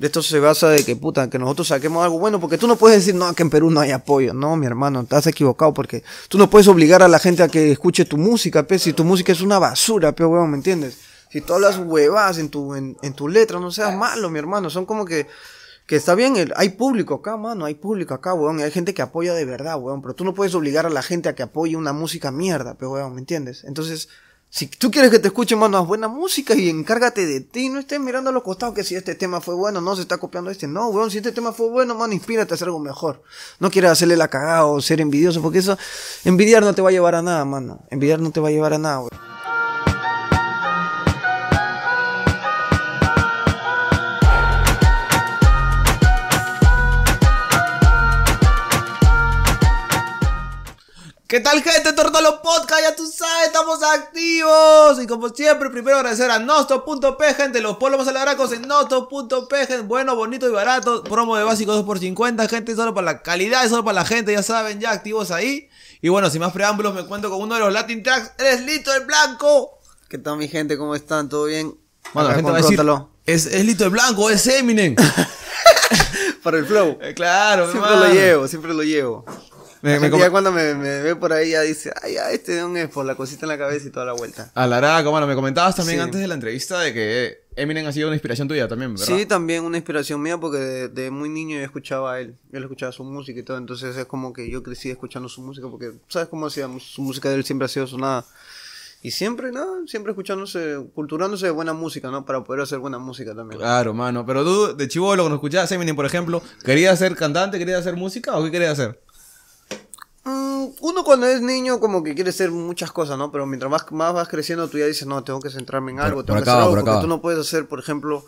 de esto se basa de que, puta, que nosotros saquemos algo bueno, porque tú no puedes decir, no, que en Perú no hay apoyo. No, mi hermano, estás equivocado, porque tú no puedes obligar a la gente a que escuche tu música, pe, si tu música es una basura, pe, huevón, ¿me entiendes? Si tú hablas huevadas en tu letra, no seas malo, mi hermano, son como que está bien, hay público acá, mano, hay público acá, huevón, y hay gente que apoya de verdad, huevón, pero tú no puedes obligar a la gente a que apoye una música mierda, pe, huevón, ¿me entiendes? Entonces... si tú quieres que te escuchen, mano, haz buena música y encárgate de ti. No estés mirando a los costados que si este tema fue bueno, no, se está copiando este. No, weón, si este tema fue bueno, mano, inspírate a hacer algo mejor. No quieras hacerle la cagada o ser envidioso, porque eso, envidiar no te va a llevar a nada, mano. Envidiar no te va a llevar a nada, weón. ¿Qué tal, gente? Rótalo Podcast, ya tú sabes, estamos activos. Y como siempre, primero agradecer a Nosto.p, gente. Los polvos alabracos en Nosto.p, gente. Bueno, bonito y barato. Promo de básico 2x50, gente. Solo para la calidad, solo para la gente, ya saben, ya activos ahí. Y bueno, sin más preámbulos, me encuentro con uno de los Latin Tracks. Eres Lito el Blanco. ¿Qué tal, mi gente? ¿Cómo están? ¿Todo bien? Bueno, la gente va a decir, es Lito el Blanco, es Eminem. Para el flow. Claro, siempre lo llevo, siempre lo llevo. Ya cuando me ve por ahí ya dice, ay, ya, este de un es por la cosita en la cabeza y toda la vuelta. Alaraco, mano, me comentabas también antes de la entrevista de que Eminem ha sido una inspiración tuya también, ¿verdad? Sí, también una inspiración mía porque de muy niño yo escuchaba a él, yo le escuchaba su música y todo, entonces es como que yo crecí escuchando su música porque, ¿sabes cómo hacía? Su música de él siempre ha sido sonada. Y siempre, ¿no? Siempre escuchándose, culturándose de buena música, ¿no? Para poder hacer buena música también. Claro, mano. Pero tú, de chivolo, cuando escuchabas Eminem, por ejemplo, ¿querías ser cantante, querías hacer música o qué querías hacer? Uno cuando es niño como que quiere ser muchas cosas, ¿no? Pero mientras más vas creciendo tú ya dices, no, tengo que centrarme en algo, tengo que hacer algo, porque tú no puedes hacer, por ejemplo,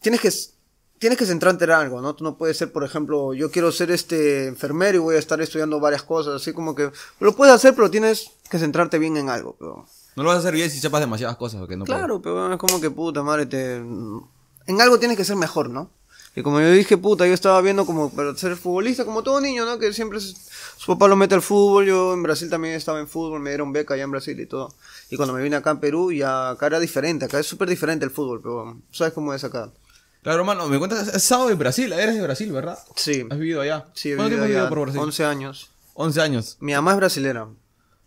tienes que centrarte en algo, ¿no? Tú no puedes ser, por ejemplo, yo quiero ser enfermero y voy a estar estudiando varias cosas, así como que lo puedes hacer, pero tienes que centrarte bien en algo, pero... no lo vas a hacer bien si sepas demasiadas cosas, porque no claro, puedo. Pero es como que, puta madre, en algo tienes que ser mejor, ¿no? Y como yo dije, puta, yo estaba viendo como para ser futbolista, como todo niño, ¿no? Que siempre su papá lo mete al fútbol, yo en Brasil también estaba en fútbol, me dieron beca allá en Brasil y todo. Y cuando me vine acá en Perú, ya acá era diferente, acá es súper diferente el fútbol, pero ¿sabes cómo es acá? Claro, mano, me cuentas, has estado en Brasil, eres de Brasil, ¿verdad? Sí. ¿Has vivido allá? Sí, he vivido allá. ¿Cuánto tiempo has vivido por Brasil? 11 años. 11 años. Mi mamá es brasilera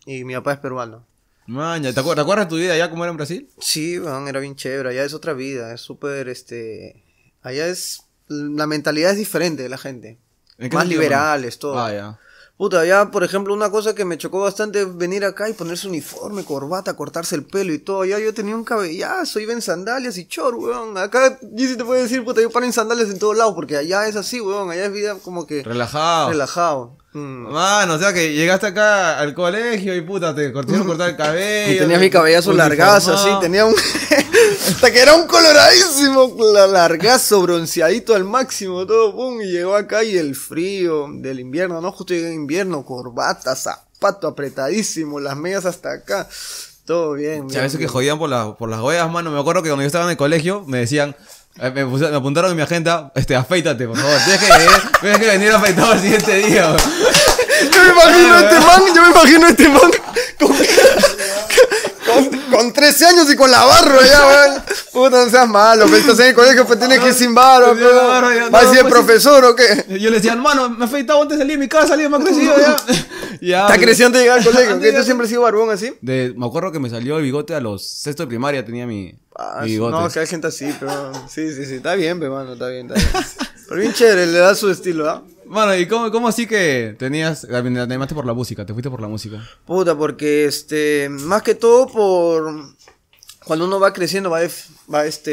y mi papá es peruano. Maña, ¿te acuerdas de tu vida allá cómo era en Brasil? Sí, man, era bien chévere, allá es otra vida, es súper, allá es... la mentalidad es diferente de la gente. Más liberales, todo. Ah, ya. Puta, allá, por ejemplo, una cosa que me chocó bastante es venir acá y ponerse uniforme, corbata, cortarse el pelo y todo. Allá yo tenía un cabellazo, iba en sandalias y chor, weón. Acá Gizzy te puede decir, puta, yo paro en sandalias en todos lados, porque allá es así, weón. Allá es vida como que... relajado. Relajado. Mano, o sea que llegaste acá al colegio y puta, te cortaron cortar el cabello. Y tenías mi cabellazo largazo, así, tenía un... hasta que era un coloradísimo, largazo, bronceadito al máximo, todo, pum, y llegó acá y el frío del invierno, ¿no? Justo llegué en invierno, corbata, zapato apretadísimo, las medias hasta acá, todo bien. A veces que jodían por las huellas, mano, me acuerdo que cuando yo estaba en el colegio me decían... Me apuntaron en mi agenda, afeítate, por favor. Tienes que venir afeitado al siguiente día, bro. Yo me imagino a este man con 13 años y con la barba, ya, weón. Puta, no seas malo, pero estás en el colegio, pues tienes que ir sin barba, weón. ¿Vas a ser profesor o qué? Yo le decía, hermano, me he afeitado antes de salir de mi casa, me ha crecido ya. Está creciendo antes de llegar al colegio, que tú siempre has sido barbón así. Me acuerdo que me salió el bigote a los sexto de primaria, tenía mi... no, que hay gente así, pero... Sí, está bien, pero mano, está bien. Pero bien chévere, le da su estilo, ¿ah? Mano, ¿y cómo así que te fuiste por la música? Puta, porque más que todo por... cuando uno va creciendo, va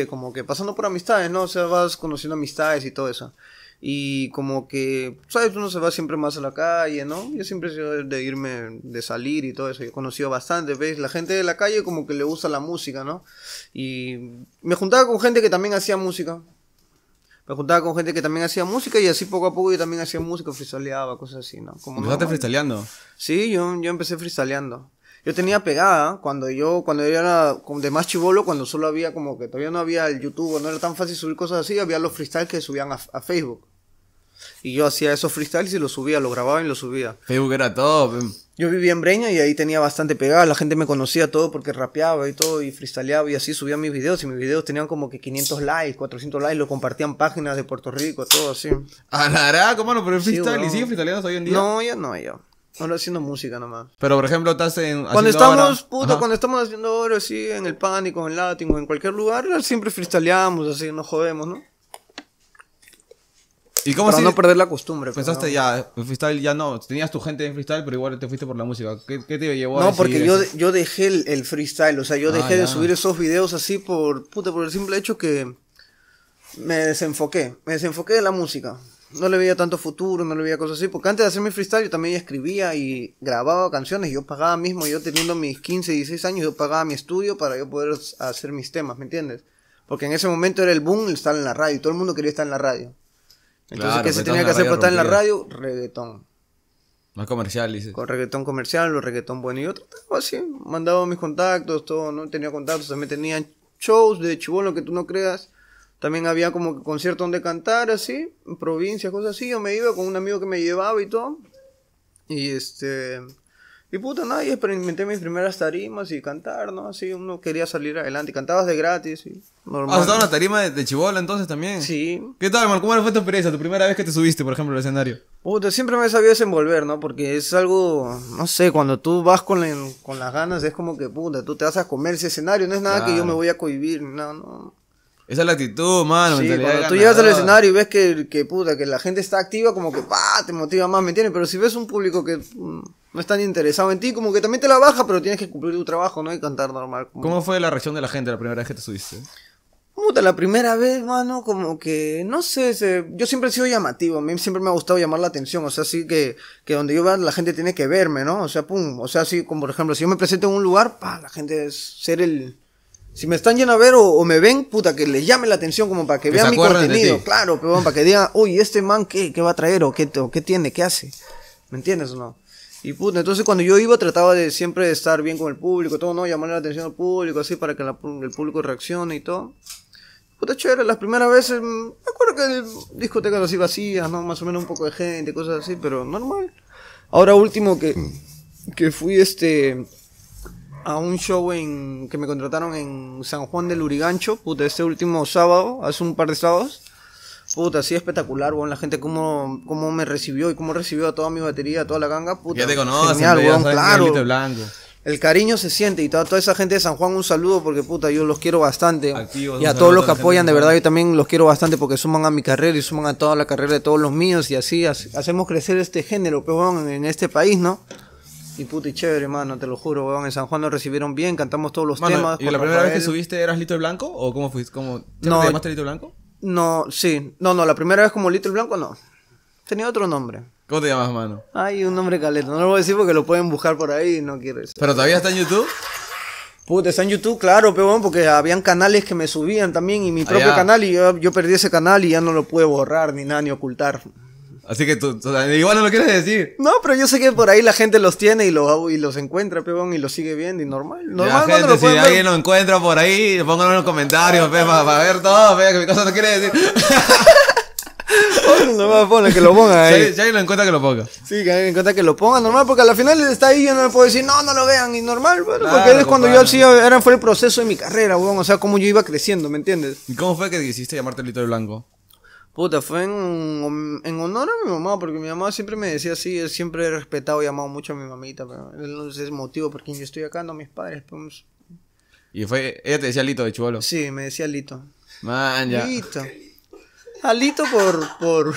como que pasando por amistades, ¿no? O sea, vas conociendo amistades y todo eso. Y como que, ¿sabes? Uno se va siempre más a la calle, ¿no? Yo siempre he sido de irme, de salir y todo eso. Yo he conocido bastante, ¿ves? La gente de la calle como que le gusta la música, ¿no? Y me juntaba con gente que también hacía música. Y así poco a poco yo también hacía música, freestyleaba, cosas así, ¿no? ¿Empezaste freestyleando? Sí, yo empecé freestyleando. Yo tenía pegada cuando yo era de más chibolo, cuando solo había como que todavía no había el YouTube, no era tan fácil subir cosas así, había los freestyles que subían a Facebook. Y yo hacía esos freestyles y los subía, los grababa y los subía. Facebook era todo. Yo vivía en Breña y ahí tenía bastante pegada. La gente me conocía todo porque rapeaba y todo y freestyleaba y así subía mis videos. Y mis videos tenían como que 500 likes, 400 likes. Lo compartían páginas de Puerto Rico, todo así. ¿A la araco, mano? ¿Pero el freestyle? Sí, ¿y siguen freestyleando hoy en día? No, ya no, yo. Ahora haciendo música nomás. Pero por ejemplo estás en... Cuando estamos, hora, puto, ajá, cuando estamos haciendo oro así, en el Pánico, en Latin o en cualquier lugar, siempre freestyleamos así, nos jodemos, ¿no? ¿Y cómo para así no perder la costumbre. Pensaste, pero... ya, en freestyle ya no, tenías tu gente en freestyle, pero igual te fuiste por la música. ¿Qué te llevó a...? No, porque yo dejé el freestyle, o sea, yo dejé de subir esos videos así por, puta, por el simple hecho que me desenfoqué de la música. No le veía tanto futuro, no le veía cosas así. Porque antes de hacer mi freestyle yo también escribía y grababa canciones. Yo pagaba mismo, yo teniendo mis 15, 16 años, yo pagaba mi estudio para yo poder hacer mis temas, ¿me entiendes? Porque en ese momento era el boom estar en la radio. Todo el mundo quería estar en la radio. Entonces, claro, ¿qué se tenía que hacer para estar en la radio? Reggaetón. Más comercial, dices. Con reggaetón comercial o reggaetón bueno. Y yo trataba así, mandaba mis contactos, todo, ¿no? Tenía contactos, también tenían shows de chibolo que tú no creas. También había como que conciertos donde cantar, así, en provincias, cosas así. Yo me iba con un amigo que me llevaba y todo. Y y puta, nada, y experimenté mis primeras tarimas y cantar, ¿no? Así, uno quería salir adelante. Cantabas de gratis y normal. ¿Has estado en una tarima de chibola entonces también? Sí. ¿Qué tal, man? ¿Cómo fue tu experiencia? ¿Tu primera vez que te subiste, por ejemplo, al escenario? Puta, siempre me sabía desenvolver, ¿no? Porque es algo, no sé, cuando tú vas con las ganas es como que, puta, tú te vas a comer ese escenario. No es nada que yo me voy a cohibir, no, no. Esa es la actitud, mano. Sí, cuando tú llegas al escenario y ves que la gente está activa, como que te motiva más, ¿me entiendes? Pero si ves un público que no está ni interesado en ti, como que también te la baja, pero tienes que cumplir tu trabajo, ¿no? Y cantar normal. Como... ¿Cómo fue la reacción de la gente la primera vez que te subiste? Puta, la primera vez, mano, como que, no sé, yo siempre he sido llamativo, a mí siempre me ha gustado llamar la atención, o sea, así que donde yo vaya la gente tiene que verme, ¿no? O sea, pum, o sea, así como por ejemplo, si yo me presento en un lugar, la gente es ser el... Si me están yendo a ver o me ven, puta, que les llame la atención como para que vean mi contenido. Claro, pero para que digan, uy, este man, ¿qué va a traer? ¿O qué tiene? ¿Qué hace? ¿Me entiendes o no? Y puta, entonces cuando yo iba trataba de siempre estar bien con el público, todo, ¿no? Llamarle la atención al público, así, para que el público reaccione y todo. Puta, chévere, las primeras veces, me acuerdo que discotecas así vacías, ¿no? Más o menos un poco de gente, cosas así, pero normal. Ahora último que fui a un show que me contrataron en San Juan de Lurigancho, puta, este último sábado, hace un par de sábados, puta, así espectacular, weón, la gente cómo me recibió y cómo recibió a toda mi batería, a toda la ganga, puta. Ya te conocen, genial, weón, claro. Lito el Blanco. El cariño se siente y toda esa gente de San Juan, un saludo porque, puta, yo los quiero bastante. Activos, y a todos los que apoyan, de verdad, yo también los quiero bastante porque suman a mi carrera y suman a toda la carrera de todos los míos y así hacemos crecer este género, weón, en este país, ¿no? Y puta, y chévere, mano, te lo juro, weón. En San Juan nos recibieron bien, cantamos todos los temas. ¿Y la primera vez que subiste eras Lito el Blanco? ¿O cómo fuiste? ¿Cómo te llamaste Lito el Blanco? No, sí. No, la primera vez como Lito el Blanco, no. Tenía otro nombre. ¿Cómo te llamas, mano? Ay, un nombre caleta. No lo voy a decir porque lo pueden buscar por ahí y no quieres. ¿Pero todavía está en YouTube? Puta, está en YouTube, claro, pero bueno, porque habían canales que me subían también y mi propio canal y yo perdí ese canal y ya no lo pude borrar ni nada, ni ocultar. Así que tú igual no lo quieres decir. No, pero yo sé que por ahí la gente los tiene y los encuentra, pebón, y los sigue viendo y normal. Ya, gente, si alguien lo encuentra por ahí, pónganlo en los comentarios, para ver todo, que mi cosa no quiere decir. Ponle, que lo ponga ahí. Si alguien lo encuentra, que lo ponga. Sí, que alguien encuentra que lo ponga, normal, porque al final está ahí, yo no le puedo decir, no lo vean, y normal, bueno, claro, porque es cuando yo sí, fue el proceso de mi carrera, weón, o sea, cómo yo iba creciendo, ¿me entiendes? ¿Y cómo fue que quisiste llamarte Lito el Blanco? Puta, fue en honor a mi mamá, porque mi mamá siempre me decía así, siempre he respetado y amado mucho a mi mamita, pero es el motivo por quien yo estoy acá, no a mis padres. Pues. ¿Y ella te decía Lito de chibolo? Sí, me decía Lito. Man, ya. Lito. A Lito por...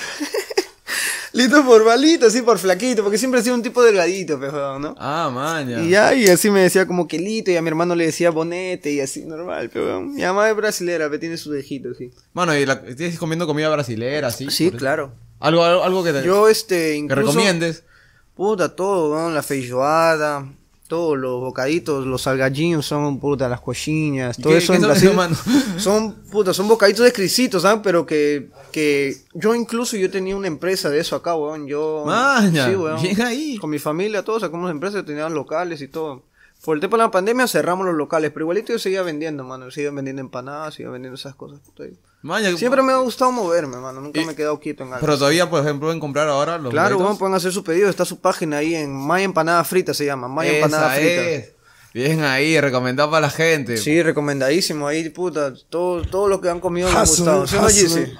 Lito por balito, así por flaquito, porque siempre he sido un tipo delgadito, pejón, ¿no? Ah, man, ya. Y así me decía como que Lito, y a mi hermano le decía bonete, y así, normal, pejón. Mi mamá es brasilera, pero tiene su dejito, sí. Mano, ¿y estás comiendo comida brasilera, sí? Sí, claro. Algo que te... Yo, incluso... ¿Que recomiendes? Puta, todo, ¿no? La feijoada, todos los bocaditos, los salgadinhos son, puta, las coxinhas, todo eso en Brasil. Son bocaditos exquisitos, ¿sabes? Pero que yo incluso, yo tenía una empresa de eso acá, weón, yo... Maña, sí, weón, llega ahí. Con mi familia, todos sacamos empresas, tenían locales y todo. Por el tema de la pandemia cerramos los locales, pero igualito yo seguía vendiendo, mano, seguía vendiendo empanadas, seguía vendiendo esas cosas. Puta, Maña, siempre me ha gustado moverme, mano. Nunca me he quedado quieto en algo. Pero todavía, por ejemplo, pueden comprar ahora los Claro, bueno, pueden hacer su pedido. Está su página ahí en Maya Empanada Frita, se llama. Maya Empanada Frita. Bien ahí, recomendado para la gente. Sí, recomendadísimo. Ahí, puta, todo lo que han comido me ha gustado. ¿Sí, no, Gizzy?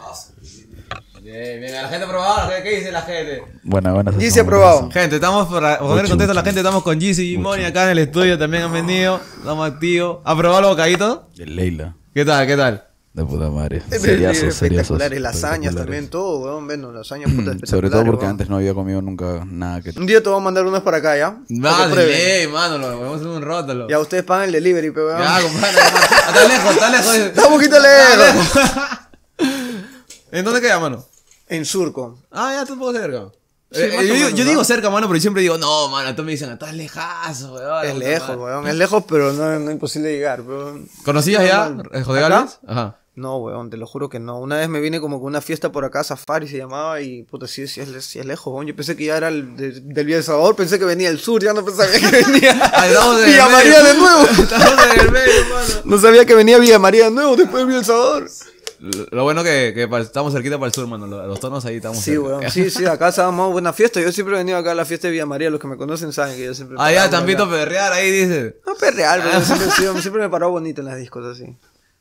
Bien, bien. La gente ha probado. ¿Qué dice la gente? Buena. Gizzy ha probado. Gente, estamos para poner en contexto a la gente. Estamos con Gizzy y Moni acá en el estudio. También han venido. Estamos activos. ¿Ha probado los bocaditos? Leila. ¿Qué tal? De puta madre. Seriazos. Lasañas también, todo, weón. Bueno, lasañas puta espectaculares. Sobre todo porque antes no había comido nunca nada que... Un día te voy a mandar unas para acá, ¿ya? Vale, mano, lo vamos a hacer un rótalo. Ya, ustedes pagan el delivery, pe, weón. Ya, compadre. Está lejos. Está un poquito lejos. ¿En dónde queda, mano? En Surco. Ah, ya, tampoco cerca. Sí, yo digo cerca, mano, pero siempre digo, no, mano, todos me dicen, estás lejazo, weón. Es lejos, weón. Es lejos, pero no es imposible llegar, weón. ¿Conocías ya José Gálvez? Ajá. No, weón, te lo juro que no. Una vez me vine como con una fiesta por acá, Safari se llamaba, y puta, sí es lejos, weón. Yo pensé que ya era del Vía del Salvador, pensé que venía del sur, ya no pensaba que venía Vía María de nuevo. No sabía que venía Vía María de nuevo después de Vía del Salvador. Lo bueno que estamos cerquita para el sur, mano. Los tonos ahí estamos. Sí, weón. Bueno, sí, acá estábamos buena fiesta. Yo siempre he venido acá a la fiesta de Vía María. Los que me conocen saben que yo siempre... Ah, ya, Tampito perrear ahí, dice. No perrear, pero siempre me paró bonito en las discos así.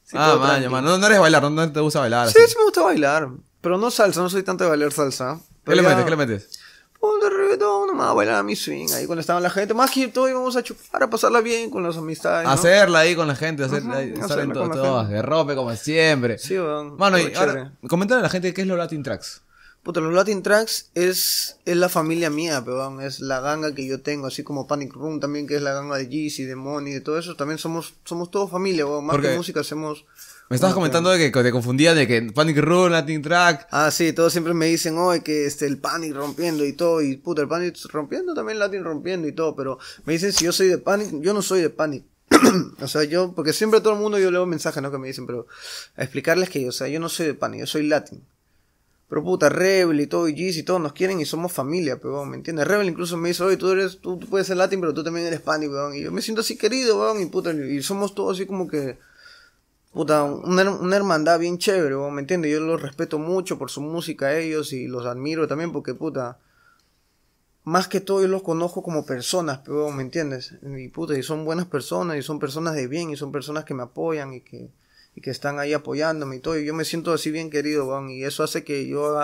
Sí, mano, no eres bailar, no te gusta bailar. Sí, así. Sí me gusta bailar, pero no salsa, no soy tanto de bailar salsa. ¿Qué le metes? Ponte reggaetón, nomás a bailar a mi swing, ahí cuando estaba la gente, más que todo íbamos a chupar, a pasarla bien con las amistades, ¿no? Hacerla ahí con la gente, estar en todo, de rope como siempre. Sí, weón. Mano, y ahora, coméntale a la gente qué es los Latin Tracks. Puta, los Latin Tracks es la familia mía, perdón, es la ganga que yo tengo, así como Panic Room también, que es la ganga de Gizzy, de Moni, de todo eso, también somos todos familia, weón. Más que música hacemos... Me estabas comentando de que te confundían de que Panic Room, Latin Track. Ah, sí, todos siempre me dicen, oye, que el Panic rompiendo y todo, y puta, el Panic rompiendo también, Latin rompiendo y todo, pero me dicen si yo soy de Panic, yo no soy de Panic. O sea, yo, porque siempre a todo el mundo yo leo mensajes, ¿no? Que me dicen, pero a explicarles que, o sea, yo no soy de Panic, yo soy Latin. Pero puta, Rebel y todo, y Gizzy, todos nos quieren y somos familia, pebón, ¿me entiendes? Rebel incluso me dice, oye, tú puedes ser Latin, pero tú también eres Panic, pebón. Y yo me siento así querido, pebón, y puta, y somos todos así como que... Puta, una hermandad bien chévere, ¿no? ¿Me entiendes? Yo los respeto mucho por su música a ellos y los admiro también porque, puta, más que todo yo los conozco como personas, ¿no? ¿Me entiendes? Y, puta, y son buenas personas, y son personas de bien, y son personas que me apoyan y que están ahí apoyándome y todo. Y yo me siento así bien querido, ¿no? Y eso hace que yo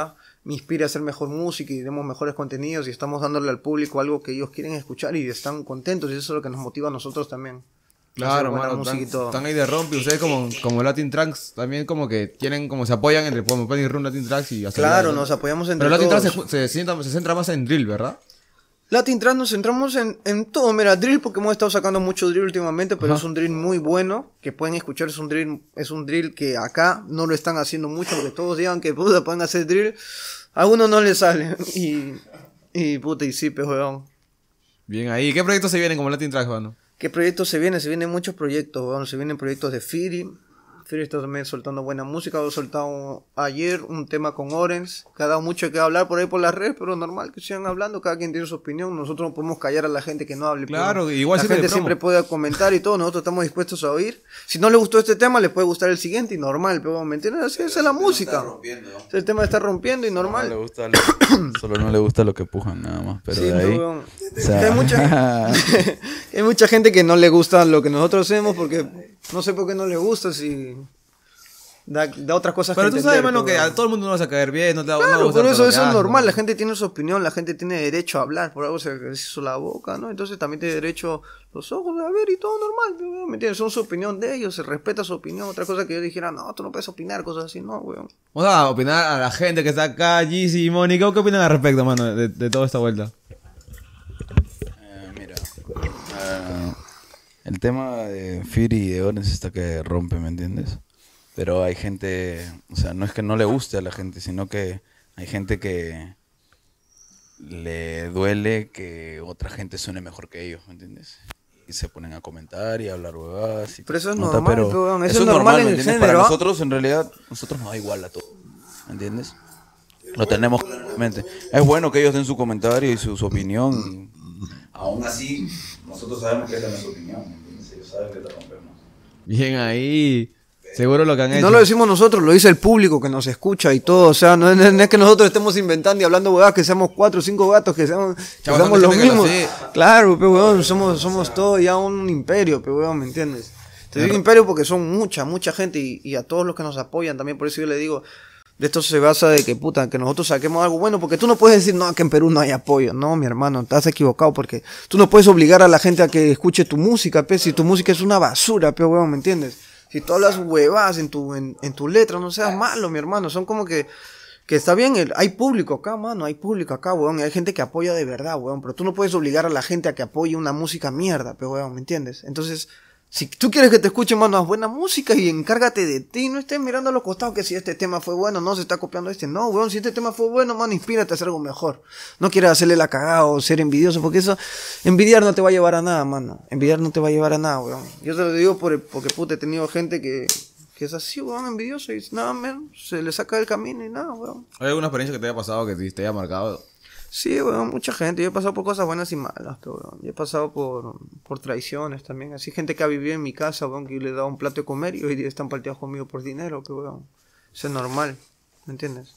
me inspire a hacer mejor música y demos mejores contenidos y estamos dándole al público algo que ellos quieren escuchar y están contentos y eso es lo que nos motiva a nosotros también. Claro, mano, están ahí de rompe. Ustedes como Latin Tracks también como que tienen, como se apoyan entre como Panic Room, Latin Tracks y hacer... Claro, nos apoyamos entre todos. Pero Latin Tracks se centra más en drill, ¿verdad? Latin Tracks nos centramos en todo. Mira, drill, porque hemos estado sacando mucho drill últimamente, pero es un drill muy bueno, que pueden escuchar, es un drill que acá no lo están haciendo mucho, porque todos digan que puta, pueden hacer drill, a uno no le sale. Y puta, y sí, pues, weón. Bien ahí. ¿Qué proyectos se vienen como Latin Tracks, mano? ¿Qué proyectos se vienen? Se vienen muchos proyectos, weón. Se vienen proyectos de Fieri. Fieri está también soltando buena música. He soltado ayer un tema con Orens, que ha dado mucho que hablar por ahí por las redes, pero normal que sigan hablando, cada quien tiene su opinión. Nosotros no podemos callar a la gente que no hable. Claro, igual la gente siempre puede comentar y todo, nosotros estamos dispuestos a oír. Si no le gustó este tema, le puede gustar el siguiente y normal, pero ¿me entiendes? Así es la música. El tema está rompiendo y normal. No le gusta solo no le gusta lo que pujan, nada más, pero sí, de ahí... No, hay mucha gente que no le gusta lo que nosotros hacemos porque no sé por qué no le gusta, si da otras cosas. Pero que tú sabes, mano, que a todo el mundo no vas a caer bien, no te va a gustar. Pero eso es normal, la gente tiene su opinión, la gente tiene derecho a hablar, por algo se hizo la boca, ¿no? Entonces también tiene derecho los ojos a ver y todo normal, ¿me entiendes? Son su opinión de ellos, se respeta su opinión. Otra cosa que yo dijera, no, tú no puedes opinar, cosas así, no, weón. Vamos a opinar a la gente que está acá, Gizzy y Mónica, ¿qué opinan al respecto, mano, de toda esta vuelta? El tema de Fury y de Orens está que rompe, ¿me entiendes? Pero hay gente, o sea, no es que no le guste a la gente, sino que hay gente que le duele que otra gente suene mejor que ellos, ¿me entiendes? Y se ponen a comentar y a hablar huevadas. Pero eso es normal, pero eso es normal, ¿me entiendes? Para nosotros, en realidad, nosotros nos da igual a todo, ¿me entiendes? Lo tenemos claramente. Es bueno que ellos den su comentario y su opinión. Aún así, nosotros sabemos que esa es nuestra opinión, ¿me entiendes? Ellos saben que te rompemos. Bien ahí. Seguro lo que han hecho. No lo decimos nosotros, lo dice el público que nos escucha y todo. O sea, no es que nosotros estemos inventando y hablando huevadas, que seamos 4 o 5 gatos, que seamos los mismos. Claro, pero weón, somos todo ya un imperio, pero weón, ¿me entiendes? Te digo imperio porque son mucha gente y a todos los que nos apoyan también. Por eso yo le digo, de esto se basa de que puta, que nosotros saquemos algo bueno, porque tú no puedes decir, no, que en Perú no hay apoyo. No, mi hermano, estás equivocado, porque tú no puedes obligar a la gente a que escuche tu música, pe, si tu música es una basura, pe, weón, ¿me entiendes? Si tú hablas huevadas en tu letra, no seas malo, mi hermano. Son como que está bien, hay público acá, mano, weón, y hay gente que apoya de verdad, weón, pero tú no puedes obligar a la gente a que apoye una música mierda, pero weón, ¿me entiendes? Entonces, si tú quieres que te escuchen, mano, haz buena música y encárgate de ti, no estés mirando a los costados que si este tema fue bueno, no, se está copiando este, no, weón, si este tema fue bueno, mano, inspírate a hacer algo mejor, no quieras hacerle la cagada o ser envidioso, porque eso, envidiar no te va a llevar a nada, mano, weón, yo te lo digo porque puta, he tenido gente que es así, weón, envidioso y nada menos, se le saca del camino y nada, weón. ¿Hay alguna experiencia que te haya pasado que te haya marcado? Sí, weón, mucha gente. Yo he pasado por cosas buenas y malas, weón. Yo he pasado por traiciones también. Así, gente que ha vivido en mi casa, weón, que yo le he dado un plato de comer y hoy día están palteados conmigo por dinero, que weón. Eso es normal, ¿me entiendes?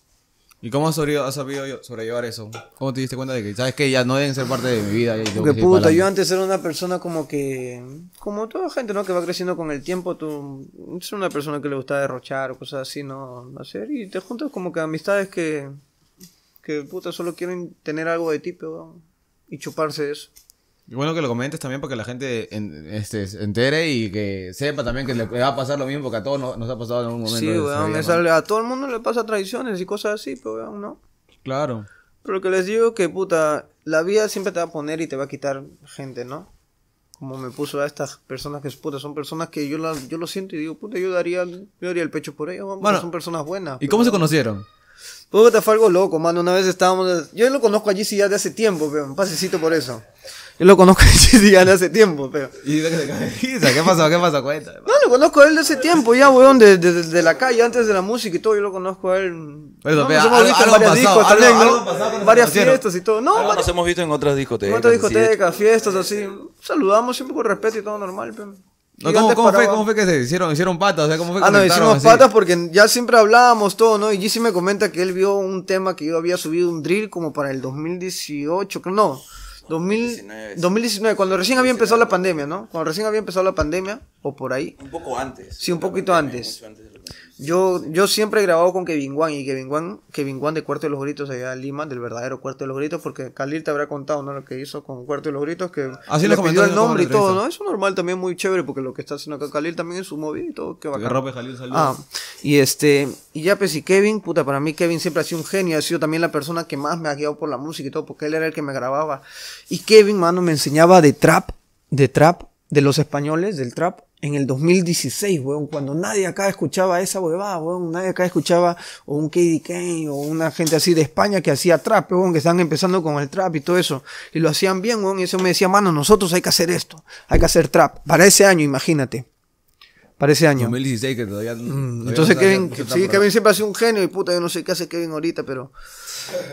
¿Y cómo has sabido sobrellevar eso? ¿Cómo te diste cuenta de que, sabes que ya no deben ser parte de mi vida? Porque puta, yo antes era una persona como que, como toda gente, ¿no? Que va creciendo con el tiempo, tú eres una persona que le gusta derrochar o cosas así, ¿no? Hacer, y te juntas como que amistades que puta, solo quieren tener algo de ti, pero, y chuparse de eso. Y bueno que lo comentes también para que la gente se entere y que sepa también que le va a pasar lo mismo, porque a todos nos ha pasado en algún momento. Sí, weón, a todo el mundo le pasa traiciones y cosas así, pero weón, ¿no? Claro. Pero lo que les digo que, puta, la vida siempre te va a poner y te va a quitar gente, ¿no? Como me puso a estas personas que, puta, son personas que yo lo siento y digo, puta, yo daría el pecho por ellas, bueno, son personas buenas. ¿Y pero, cómo se conocieron? Puta, fue algo loco, mano. Una vez estábamos... Yo lo conozco a Gizzy ya de hace tiempo, pero un pasecito por eso. Yo lo conozco a Gizzy ya de hace tiempo, pero... ¿Y qué pasó? ¿Qué pasó? Cuéntame. No, lo conozco a él de hace tiempo ya, weón, de la calle, antes de la música y todo. Yo lo conozco a él... Pero, nos hemos visto en varias discos también, ¿no? Varias fiestas y todo. No, nos hemos visto en otras discotecas. En otras discotecas, fiestas, así. Saludamos siempre con respeto y todo normal, pero... No, ¿Cómo fue que se hicieron patas? O sea, ¿cómo fue que no, hicimos así? Patas porque ya siempre hablábamos todo, ¿no? Y Gizzy me comenta que él vio un tema que yo había subido, un drill como para el 2018, no, 2019, cuando recién había empezado la pandemia, ¿no? Cuando recién había empezado la pandemia, o por ahí. Un poco antes. Sí, un poquito antes. Yo siempre he grabado con Kevin Juan, y Kevin Juan de Cuarto de los Gritos allá en Lima, del verdadero Cuarto de los Gritos, porque Khalil te habrá contado, ¿no? Lo que hizo con Cuarto de los Gritos, que así le pidió el nombre y todo, ¿no? Eso normal también, muy chévere, porque lo que está haciendo acá Khalil también es su movida y todo, qué bacán. Rope, Khalil, saludos. Y ya pues, y Kevin, puta, para mí Kevin siempre ha sido un genio, ha sido también la persona que más me ha guiado por la música y todo, porque él era el que me grababa. Y Kevin, mano, me enseñaba de trap, de los españoles, del trap. En el 2016, weón, cuando nadie acá escuchaba esa huevada, weón, nadie acá escuchaba o un KD Kane o una gente así de España que hacía trap, weón, que estaban empezando con el trap y todo eso, y lo hacían bien, weón, y eso me decía, mano, nosotros hay que hacer esto, hay que hacer trap, para ese año, imagínate. Para ese año. 2016, que todavía entonces no Kevin, sí, Kevin siempre ha sido un genio y puta, yo no sé qué hace Kevin ahorita, pero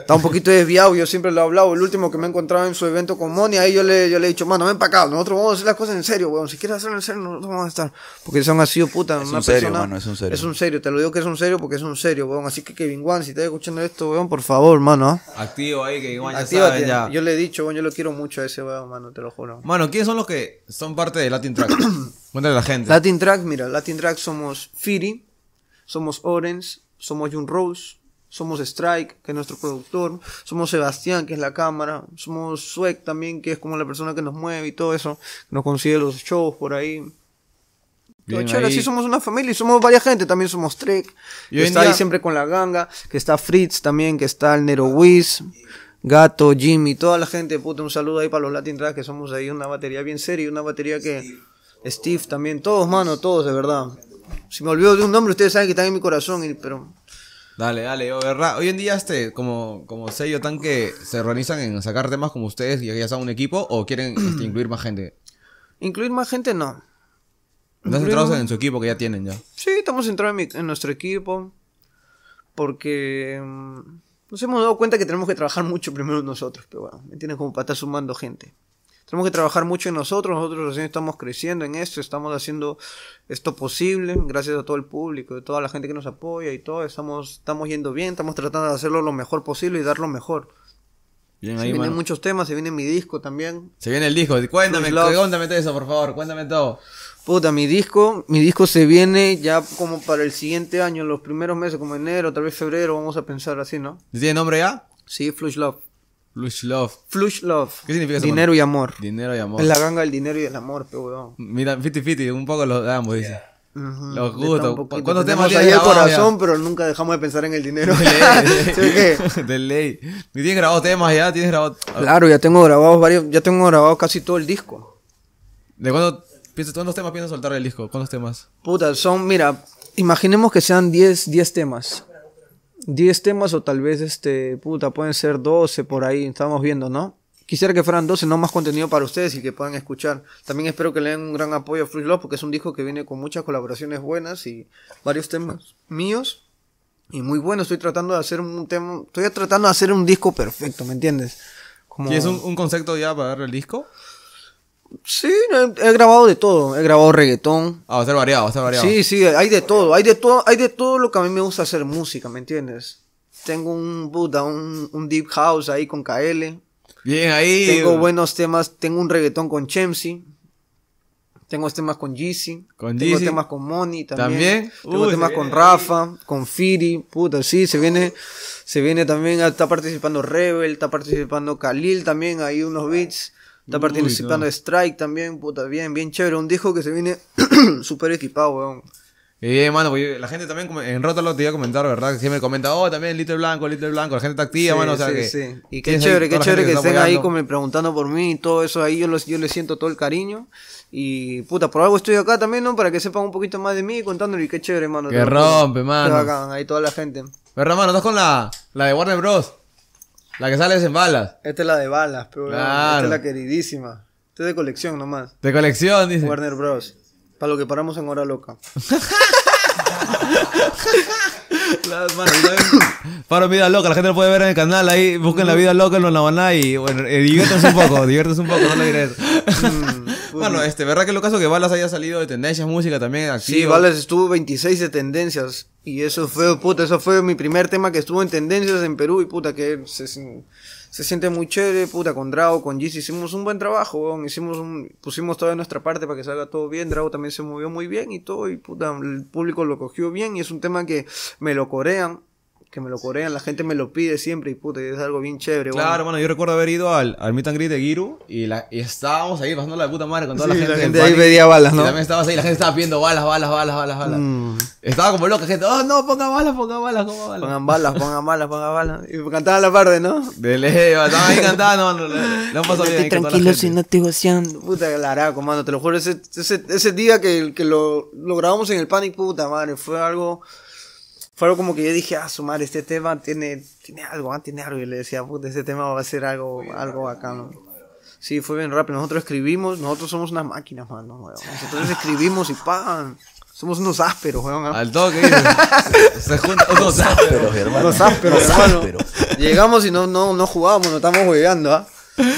está un poquito desviado, yo siempre lo he hablado, el último que me he encontrado en su evento con Moni, ahí yo le he dicho, mano, ven para acá, nosotros vamos a hacer las cosas en serio, weón, si quieres hacerlo en serio, nosotros vamos a estar, porque son así, puta, es una un persona, serio, mano, es un serio. Es un serio, te lo digo que es un serio porque es un serio, weón, así que Kevin Juan, si estás escuchando esto, weón, por favor, mano. Activo ahí, Kevin Juan, ya sabes, ya. Yo le he dicho, weón, yo lo quiero mucho a ese weón, mano, te lo juro. Mano, ¿quiénes son los que son parte de Latin Tracks? Cuéntale a la gente. Latin Tracks, mira, Latin Tracks somos Fieri, somos Orens, somos Jun Rose, somos Strike, que es nuestro productor, somos Sebastián, que es la cámara, somos Sweck también, que es como la persona que nos mueve y todo eso, nos consigue los shows por ahí. Chévere, así somos una familia y somos varias gente, también somos Trek, que está ahí siempre con la ganga, que está Fritz también, que está el Nero Wiz, Gato, Jimmy, toda la gente, puta, un saludo ahí para los Latin Tracks, que somos ahí una batería bien seria, una batería que... Steve también, todos, mano, todos, de verdad. Si me olvido de un nombre, ustedes saben que están en mi corazón, pero... Dale, yo, verdad. Hoy en día, como sello tan que se organizan en sacar temas como ustedes, y ya son un equipo, ¿o quieren incluir más gente? Incluir más gente, no. ¿Están centrados en su equipo que ya tienen ya? Sí, estamos centrados en nuestro equipo, porque nos hemos dado cuenta que tenemos que trabajar mucho primero nosotros, pero bueno, me tienes como para estar sumando gente. Tenemos que trabajar mucho en nosotros, nosotros recién estamos creciendo en esto, estamos haciendo esto posible, gracias a todo el público, a toda la gente que nos apoya y todo, estamos yendo bien, estamos tratando de hacerlo lo mejor posible y dar lo mejor. Bien, se ahí, vienen muchos temas, se viene mi disco también. Se viene el disco, cuéntame todo eso, por favor, cuéntame todo. Puta, mi disco se viene ya como para el siguiente año, los primeros meses, como enero, tal vez febrero, vamos a pensar así, ¿no? ¿Tiene nombre ya? Sí, Flush Love. Flush Love. Flush Love. ¿Qué significa eso? Dinero y amor. Dinero y amor. Es la ganga del dinero y del amor, pe huevón. Mira, 50-50, un poco los damos, dice. Los gustos. ¿Cuántos temas hay el corazón, ya? Pero nunca dejamos de pensar en el dinero. De ley. ¿Y tienes grabados temas ya? ¿Tienes grabados? Claro, ya tengo grabados varios, ya tengo grabado casi todo el disco. ¿De cuántos temas piensas soltar el disco? ¿Cuántos temas? Puta, son, mira, imaginemos que sean 10 temas. 10 temas o tal vez, puta, pueden ser 12 por ahí, estamos viendo, ¿no? Quisiera que fueran 12, no más contenido para ustedes y que puedan escuchar. También espero que le den un gran apoyo a Fruit Love porque es un disco que viene con muchas colaboraciones buenas y varios temas míos. Y muy bueno, estoy tratando de hacer un disco perfecto, ¿me entiendes? Como... ¿Y es un concepto ya para darle el disco? Sí, he grabado de todo, he grabado reggaetón. Ah, va a ser variado, va a ser variado. Sí, sí, hay de todo lo que a mí me gusta hacer música, ¿me entiendes? Tengo un deep house ahí con KL. Bien ahí. Tengo buenos temas, tengo un reggaetón con Chemsi. Tengo temas con Gizzy. Tengo temas con Moni también. Tengo temas con Rafa, con Fieri, puta, sí, se viene también, está participando Rebel, está participando Khalil también, hay unos beats. Está participando Strike también, puta, bien chévere. Un disco que se viene súper equipado, weón. Y bien, mano, porque la gente también en Rótalo te iba a comentar, ¿verdad? Que siempre comenta, oh, también Lito el Blanco. La gente está activa, sí, mano, o sea sí. Y qué chévere que estén ahí preguntando por mí y todo eso. Ahí yo les siento todo el cariño. Y, puta, por algo estoy acá también, ¿no? Para que sepan un poquito más de mí y contándole. Y qué chévere, mano. Que rompe, mano. Acá, ahí toda la gente. ¿Verdad, mano? ¿Estás con la de Warner Bros.? La que sale es en Balas. Esta es la de Balas, pero claro. Esta es la queridísima. Esta es de colección nomás. De colección, dice. Warner Bros. Para lo que paramos en Hora Loca. Paro Vida Loca, la gente lo puede ver en el canal ahí. Busquen La Vida Loca en los Navaná y bueno, diviértanse un poco, no lo diré. Bueno, ¿verdad que lo caso que Balas haya salido de tendencias, música también activo? Sí, Balas estuvo 26 de tendencias. Y eso fue, puta, eso fue mi primer tema que estuvo en tendencias en Perú. Y puta, que se siente muy chévere, puta, con Drago, con Gizzy. Hicimos un buen trabajo, weón. Pusimos toda nuestra parte para que salga todo bien. Drago también se movió muy bien y todo. Y puta, el público lo cogió bien. Y es un tema que me lo corean, la gente me lo pide siempre y puta, es algo bien chévere. Claro, bueno, yo recuerdo haber ido al meet and greet de Giru y estábamos ahí pasando la puta madre con toda la gente ahí pedía Balas, ¿no? Y también estabas ahí, la gente estaba pidiendo balas. Estaba como loca, gente, oh no, pongan balas. Pongan balas. Y cantaban la parte, ¿no? De ley, estaban ahí cantando, no, no pasó bien. Estoy tranquilo sin activación. Puta, Laraco, mano, te lo juro, ese día que lo grabamos en el Panic, puta madre, fue algo como que yo dije, su madre, este tema tiene algo. Y le decía, puta, este tema va a ser algo bacano. Sí, fue bien rápido. Nosotros somos unas máquinas, mano, weón. Nosotros escribimos y pagan. Somos unos ásperos, weón. Al toque. Se juntan unos ásperos, hermano. Unos ásperos, hermano. Llegamos y no jugábamos, nos estamos hueveando, ¿ah?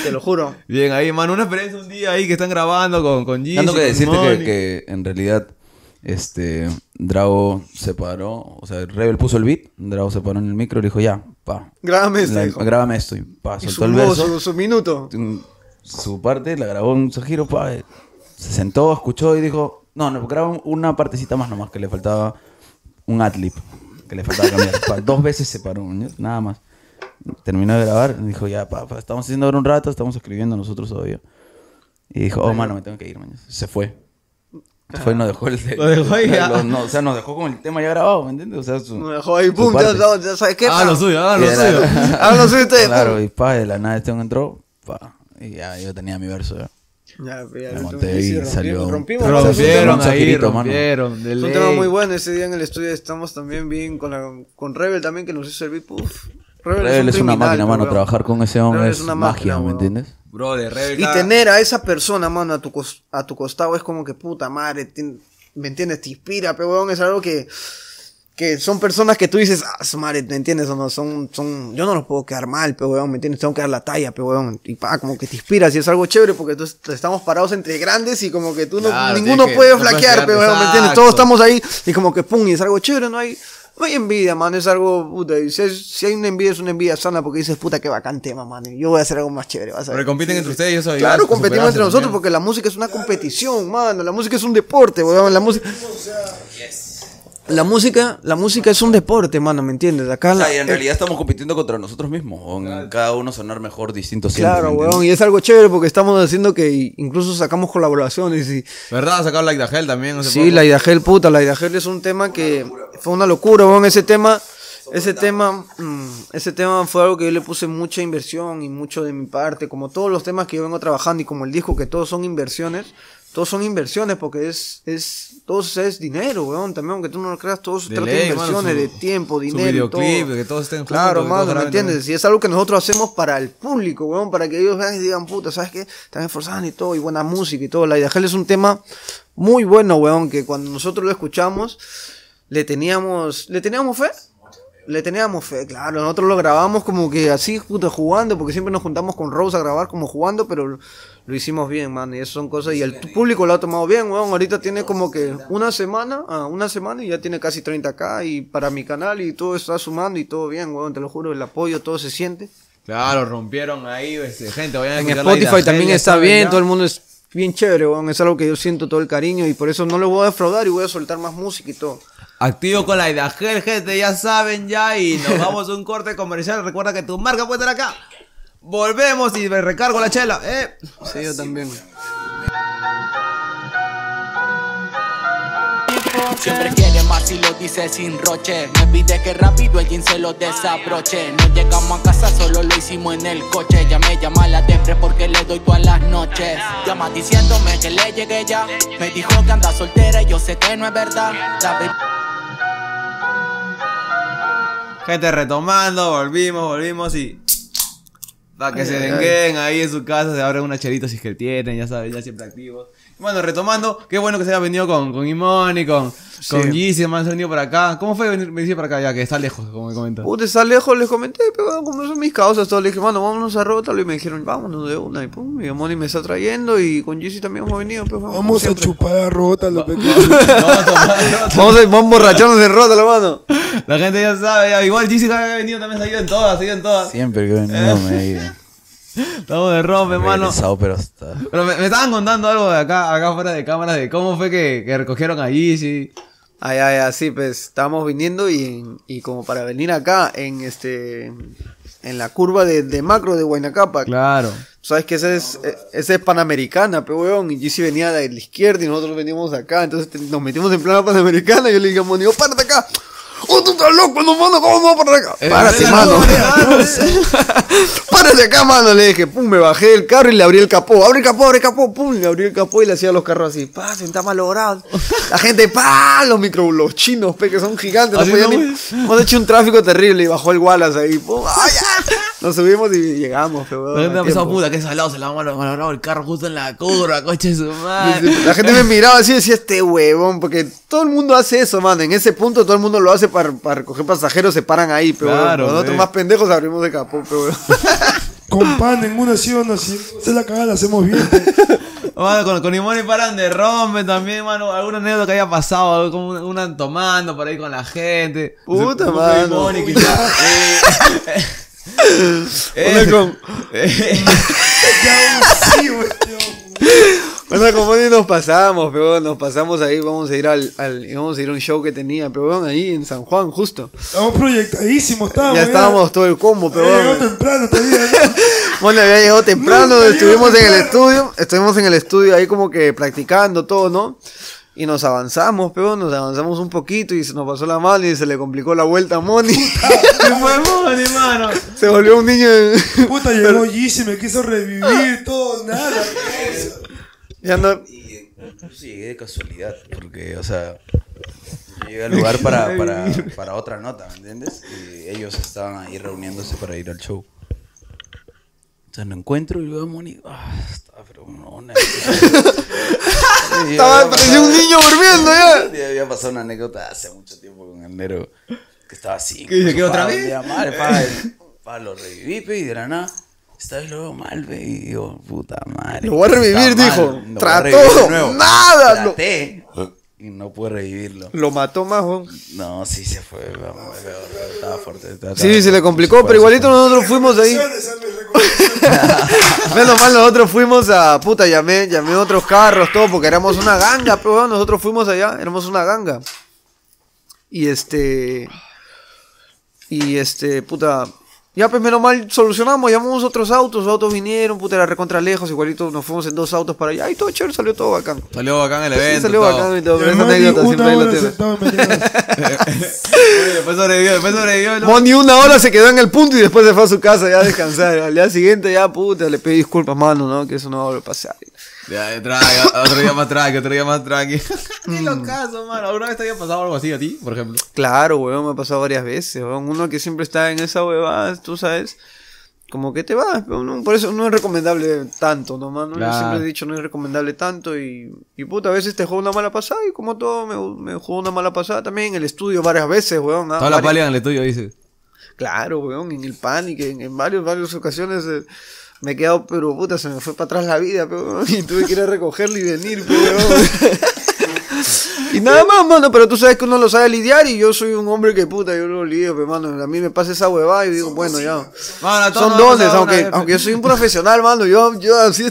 Te lo juro. Bien, ahí, mano, una experiencia un día ahí que están grabando con Gizzy. Tengo que decirte que en realidad... Drago se paró, o sea, Rebel puso el beat, Drago se paró en el micro y le dijo, ya, pa. Grábame esto, y pa, soltó el verso. Su minuto. Su parte, la grabó en su giro, pa. Se sentó, escuchó y dijo, no, grabó una partecita más, que le faltaba un adlib, que le faltaba cambiar. Pa, 2 veces se paró, nada más. Terminó de grabar, dijo, ya, pa, estamos haciendo ahora un rato, estamos escribiendo nosotros todavía. Y dijo, oh, mano, me tengo que ir, mañana. Se fue. Nos dejó nos dejó con el tema ya grabado, ¿me entiendes? O sea, nos dejó ahí, pum, ya sabes qué. Lo suyo ustedes. Claro, y pa, de la nada este entró, pa, y ya yo tenía mi verso ya. Ya monté y salió. Rompieron. Es un tema muy bueno. Ese día en el estudio estamos también bien con Rebel también, que nos hizo el beat, puff. Rebel es una máquina, mano, trabajar con ese hombre es una magia, ¿me entiendes? Bro, de Rebel. Y tener a esa persona, mano, a tu costado es como que puta madre, ¿me entiendes? Te inspira, pero weón, es algo que que son personas que tú dices, ah, su madre, ¿me entiendes o no? Son, yo no los puedo quedar mal, pe huevón, ¿me entiendes? Tengo que dar la talla, pe huevón. Y pa, como que te inspiras y es algo chévere porque tú, estamos parados entre grandes y como que tú, claro, no, ninguno puede flaquear, pe huevón, ¿me entiendes? Todos estamos ahí y como que pum, y es algo chévere, no hay envidia, man, es algo, puta, y si hay una envidia, es una envidia sana porque dices, puta, qué bacán tema, man, yo voy a hacer algo más chévere, vas a ver. Pero compiten entre ustedes y eso. Claro, competimos entre nosotros porque la música es una competición, mano, la música es un deporte, huevón, la música... La música es un deporte, mano, ¿me entiendes? Acá o sea, y en realidad estamos compitiendo contra nosotros mismos, o en cada uno sonar mejor, distinto siempre. Claro, weón, y es algo chévere porque estamos haciendo que incluso sacamos colaboraciones y... ¿Verdad? Sacamos la Idahel también. Sí, la Idahel, puta, la Idahel es un tema que fue una locura, weón, ese tema fue algo que yo le puse mucha inversión y mucho de mi parte, como todos los temas que yo vengo trabajando y como el disco, que todos son inversiones. Todos son inversiones porque todos es dinero, weón, también, aunque tú no lo creas, todos se trata de inversiones, mano, de tiempo, dinero, todo. Que todos estén juntos. Claro, mano, ¿me entiendes? Y es algo que nosotros hacemos para el público, weón, para que ellos vean y digan, puta, ¿sabes qué? Están esforzando y todo, y buena música y todo. La Idahel es un tema muy bueno, weón, que cuando nosotros lo escuchamos, le teníamos fe. Le teníamos fe, claro, nosotros lo grabamos como que así, puta, jugando, porque siempre nos juntamos con Rose a grabar como jugando, pero lo hicimos bien, man, y eso son cosas, y el público lo ha tomado bien, weón, ahorita tiene como que una semana y ya tiene casi 30K, y para mi canal, y todo está sumando, y todo bien, weón, te lo juro, el apoyo, todo se siente. Claro, rompieron ahí, gente, vayan a en Spotify también está bien, ya. Todo el mundo es bien chévere, weón, es algo que yo siento todo el cariño, y por eso no lo voy a defraudar, y voy a soltar más música y todo. Activo con la Idahel, gente, ya saben ya, y nos vamos a un corte comercial. Recuerda que tu marca puede estar acá. Volvemos y me recargo la chela. Sí, yo también. Siempre quiere más y lo dice sin roche. Me pide que rápido el jean se lo desabroche. No llegamos a casa, solo lo hicimos en el coche. Ya me llama la depre porque le doy todas las noches. Llama diciéndome que le llegué ya. Me dijo que anda soltera y yo sé que no es verdad. Gente, retomando, volvimos y... Para que se denguen ahí en su casa, se abren una chelita si es que tienen, ya saben, ya siempre activos. Bueno, retomando, qué bueno que se haya venido con Moni, con Gizzy, man, se ha venido para acá. ¿Cómo fue venir para acá ya? Que está lejos, como me comentan. Puta, está lejos, les comenté, pero como son mis causas, todos les dije, mano, vámonos a Rótalo, y me dijeron, vámonos de una, y pum, y Moni me está trayendo, y con Gizzy también hemos venido, pero vamos a chupar a Rótalo, vamos a borracharnos de Rótalo, mano. La gente ya sabe, ya. Igual Gizzy había venido, también se ha ido en todas, Siempre que he venido me ha ido. Estamos de rompe, mano. Pero me estaban contando algo de acá fuera de cámara, de cómo fue que recogieron a Yeezy. Sí, pues estábamos viniendo y como para venir acá en la curva de macro de Huaynacapa. Claro. Sabes que esa es Panamericana, pero weón, y Yeezy venía de la izquierda y nosotros veníamos acá, entonces nos metimos en plana Panamericana y yo le dije, Moni, párate acá. ¡Oh, tú estás loco, no, mano! ¿Cómo no para acá? ¡Párate, mano! ¡Párate acá, mano! Le dije, pum, me bajé del carro y le abrí el capó. ¡Abre el capó! ¡Pum! Le abrí el capó y le hacía los carros así. ¡Pá! Sentá malogrado. La gente, ¡pá! Los chinos, pe, que son gigantes. No podían ni... Hemos hecho un tráfico terrible y bajó el Balas ahí. ¡Pum! ¡Ay, ya! Nos subimos y llegamos, pero... La gente esa puta, que salado, se la malogrado el carro justo en la curva, coche su madre. La gente me miraba así y decía, este huevón, porque todo el mundo hace eso, mano. En ese punto todo el mundo lo hace para recoger pasajeros, se paran ahí, pero claro, nosotros más pendejos abrimos el capó, pero con pan en una, sí o no, si se la cagada la hacemos bien. Mano, con Imoni paran de rompe también, mano, alguna anécdota que haya pasado, como una tomando por ahí con la gente. Puta madre. Bueno, como nos pasamos ahí, vamos a ir a un show que tenía, pero bueno, ahí en San Juan, justo. Estábamos proyectadísimos, ya estábamos todo el combo, pero llegó temprano todavía, ¿no? Bueno, había llegado temprano, estuvimos en el estudio ahí como que practicando todo, ¿no? Y nos avanzamos un poquito y se nos pasó la mano y se le complicó la vuelta a Moni. Se fue Moni, mano. Se volvió un niño de... Puta, llegó Gizzy, me quiso revivir, todo, nada. Ya no... Y incluso llegué de casualidad, porque, o sea, llegué al lugar para otra nota, ¿me entiendes? Y ellos estaban ahí reuniéndose para ir al show. O sea, no encuentro y luego Moni... estaba fregona. Estaba, parecía un niño durmiendo ya. Había pasado una anécdota hace mucho tiempo con él. Carnero. Que estaba así. ¿Qué dice? ¿Qué otra vez? Lo reviví, pe, y de la nada. Esta vez lo veo mal, pe, y digo, puta madre. Lo voy a revivir, dijo. No trató. Nada. Traté. Y no pude revivirlo. ¿Lo mató más, Juan? No, sí se fue. Vamos, estaba fuerte. Estaba sí, se le complicó, pero igualito nosotros fuimos ahí. Menos mal nosotros fuimos a... Puta, llamé otros carros, todo, porque éramos una ganga, pero nosotros fuimos allá, éramos una ganga. Y puta... Ya, pues, menos mal solucionamos, llamamos otros autos, los autos vinieron, puta, era recontra lejos, igualito nos fuimos en dos autos para allá, y todo chévere, salió todo bacán. Salió bacán el evento. Sí, salió todo bacán y todo, pero esa anécdota siempre ahí lo tengo. Después sobrevivió. ¿No? Moni una hora se quedó en el punto y después se fue a su casa ya a descansar. Al día siguiente ya, puta, le pedí disculpas, mano, ¿no? Que eso no va a pasar. Ya, otro día más tranqui. Ni los casos, mano. ¿Alguna vez te había pasado algo así a ti, por ejemplo? Claro, weón, me ha pasado varias veces, weón. Uno que siempre está en esa huevada, tú sabes, como que te vas. Por eso no es recomendable tanto, ¿no, mano? Claro. Yo siempre he dicho, no es recomendable tanto y puta, a veces te juega una mala pasada y como todo me jugó una mala pasada también en el estudio varias veces, weón. Toda la palia en el estudio, dices. Claro, weón, en el Panic, en varias ocasiones... me he quedado, pero puta, se me fue para atrás la vida, pero, y tuve que ir a recogerlo y venir, pero... Y nada más, mano, pero tú sabes que uno lo sabe lidiar y yo soy un hombre que, puta, yo lo lidio, pero, mano, a mí me pasa esa huevada y digo, bueno, ya... Mano, son dones, aunque yo soy un profesional, mano, yo así,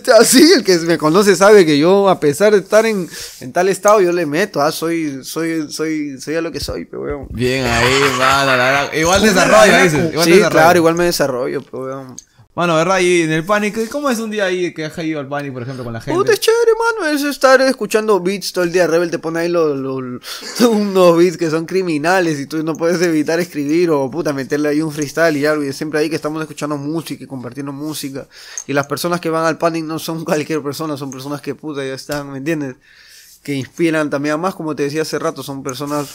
el que me conoce sabe que yo, a pesar de estar en tal estado, yo le meto, soy a lo que soy, pero, weón. Bien ahí, mano, la verdad, igual desarrollo, dices. Sí, claro, igual me desarrollo, pero, weón. Mano, ¿verdad? Y en el Panic, ¿cómo es un día ahí que has ido al Panic, por ejemplo, con la gente? Puta, es chévere, mano, es estar escuchando beats todo el día. Rebel te pone ahí unos beats que son criminales y tú no puedes evitar escribir o, puta, meterle ahí un freestyle y algo. Y siempre ahí que estamos escuchando música y compartiendo música. Y las personas que van al Panic no son cualquier persona, son personas que, puta, ya están, ¿me entiendes? Que inspiran también, además, como te decía hace rato, son personas...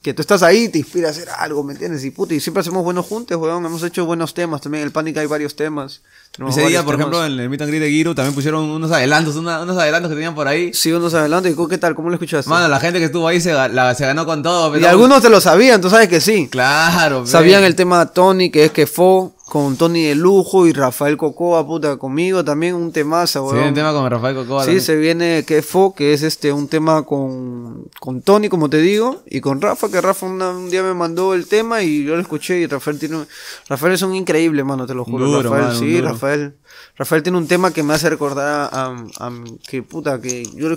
que tú estás ahí, te inspira a hacer algo, ¿me entiendes? Y puta, y siempre hacemos buenos juntes, weón. Hemos hecho buenos temas también. En el Panic hay varios temas. Tenemos ese día, por ejemplo, en el Meet and Greet de Giru también pusieron unos adelantos que tenían por ahí. Sí, unos adelantos. ¿Y qué tal? ¿Cómo lo escuchaste? Mano, la gente que estuvo ahí se ganó con todo. Pero... Y algunos te lo sabían, tú sabes que sí. Claro. Sabían el tema Tony, que fue con Tony de Lujo y Rafael Cocoa, puta, conmigo también un temazo, weón. Se viene un tema con Rafael Cocoa. Sí, también. Se viene que fue, que es un tema con Tony, como te digo, y con Rafa, que Rafa un día me mandó el tema y yo lo escuché y Rafael es un increíble, mano, te lo juro. Duro, Rafael, mano, sí, duro. Rafael tiene un tema que me hace recordar Yo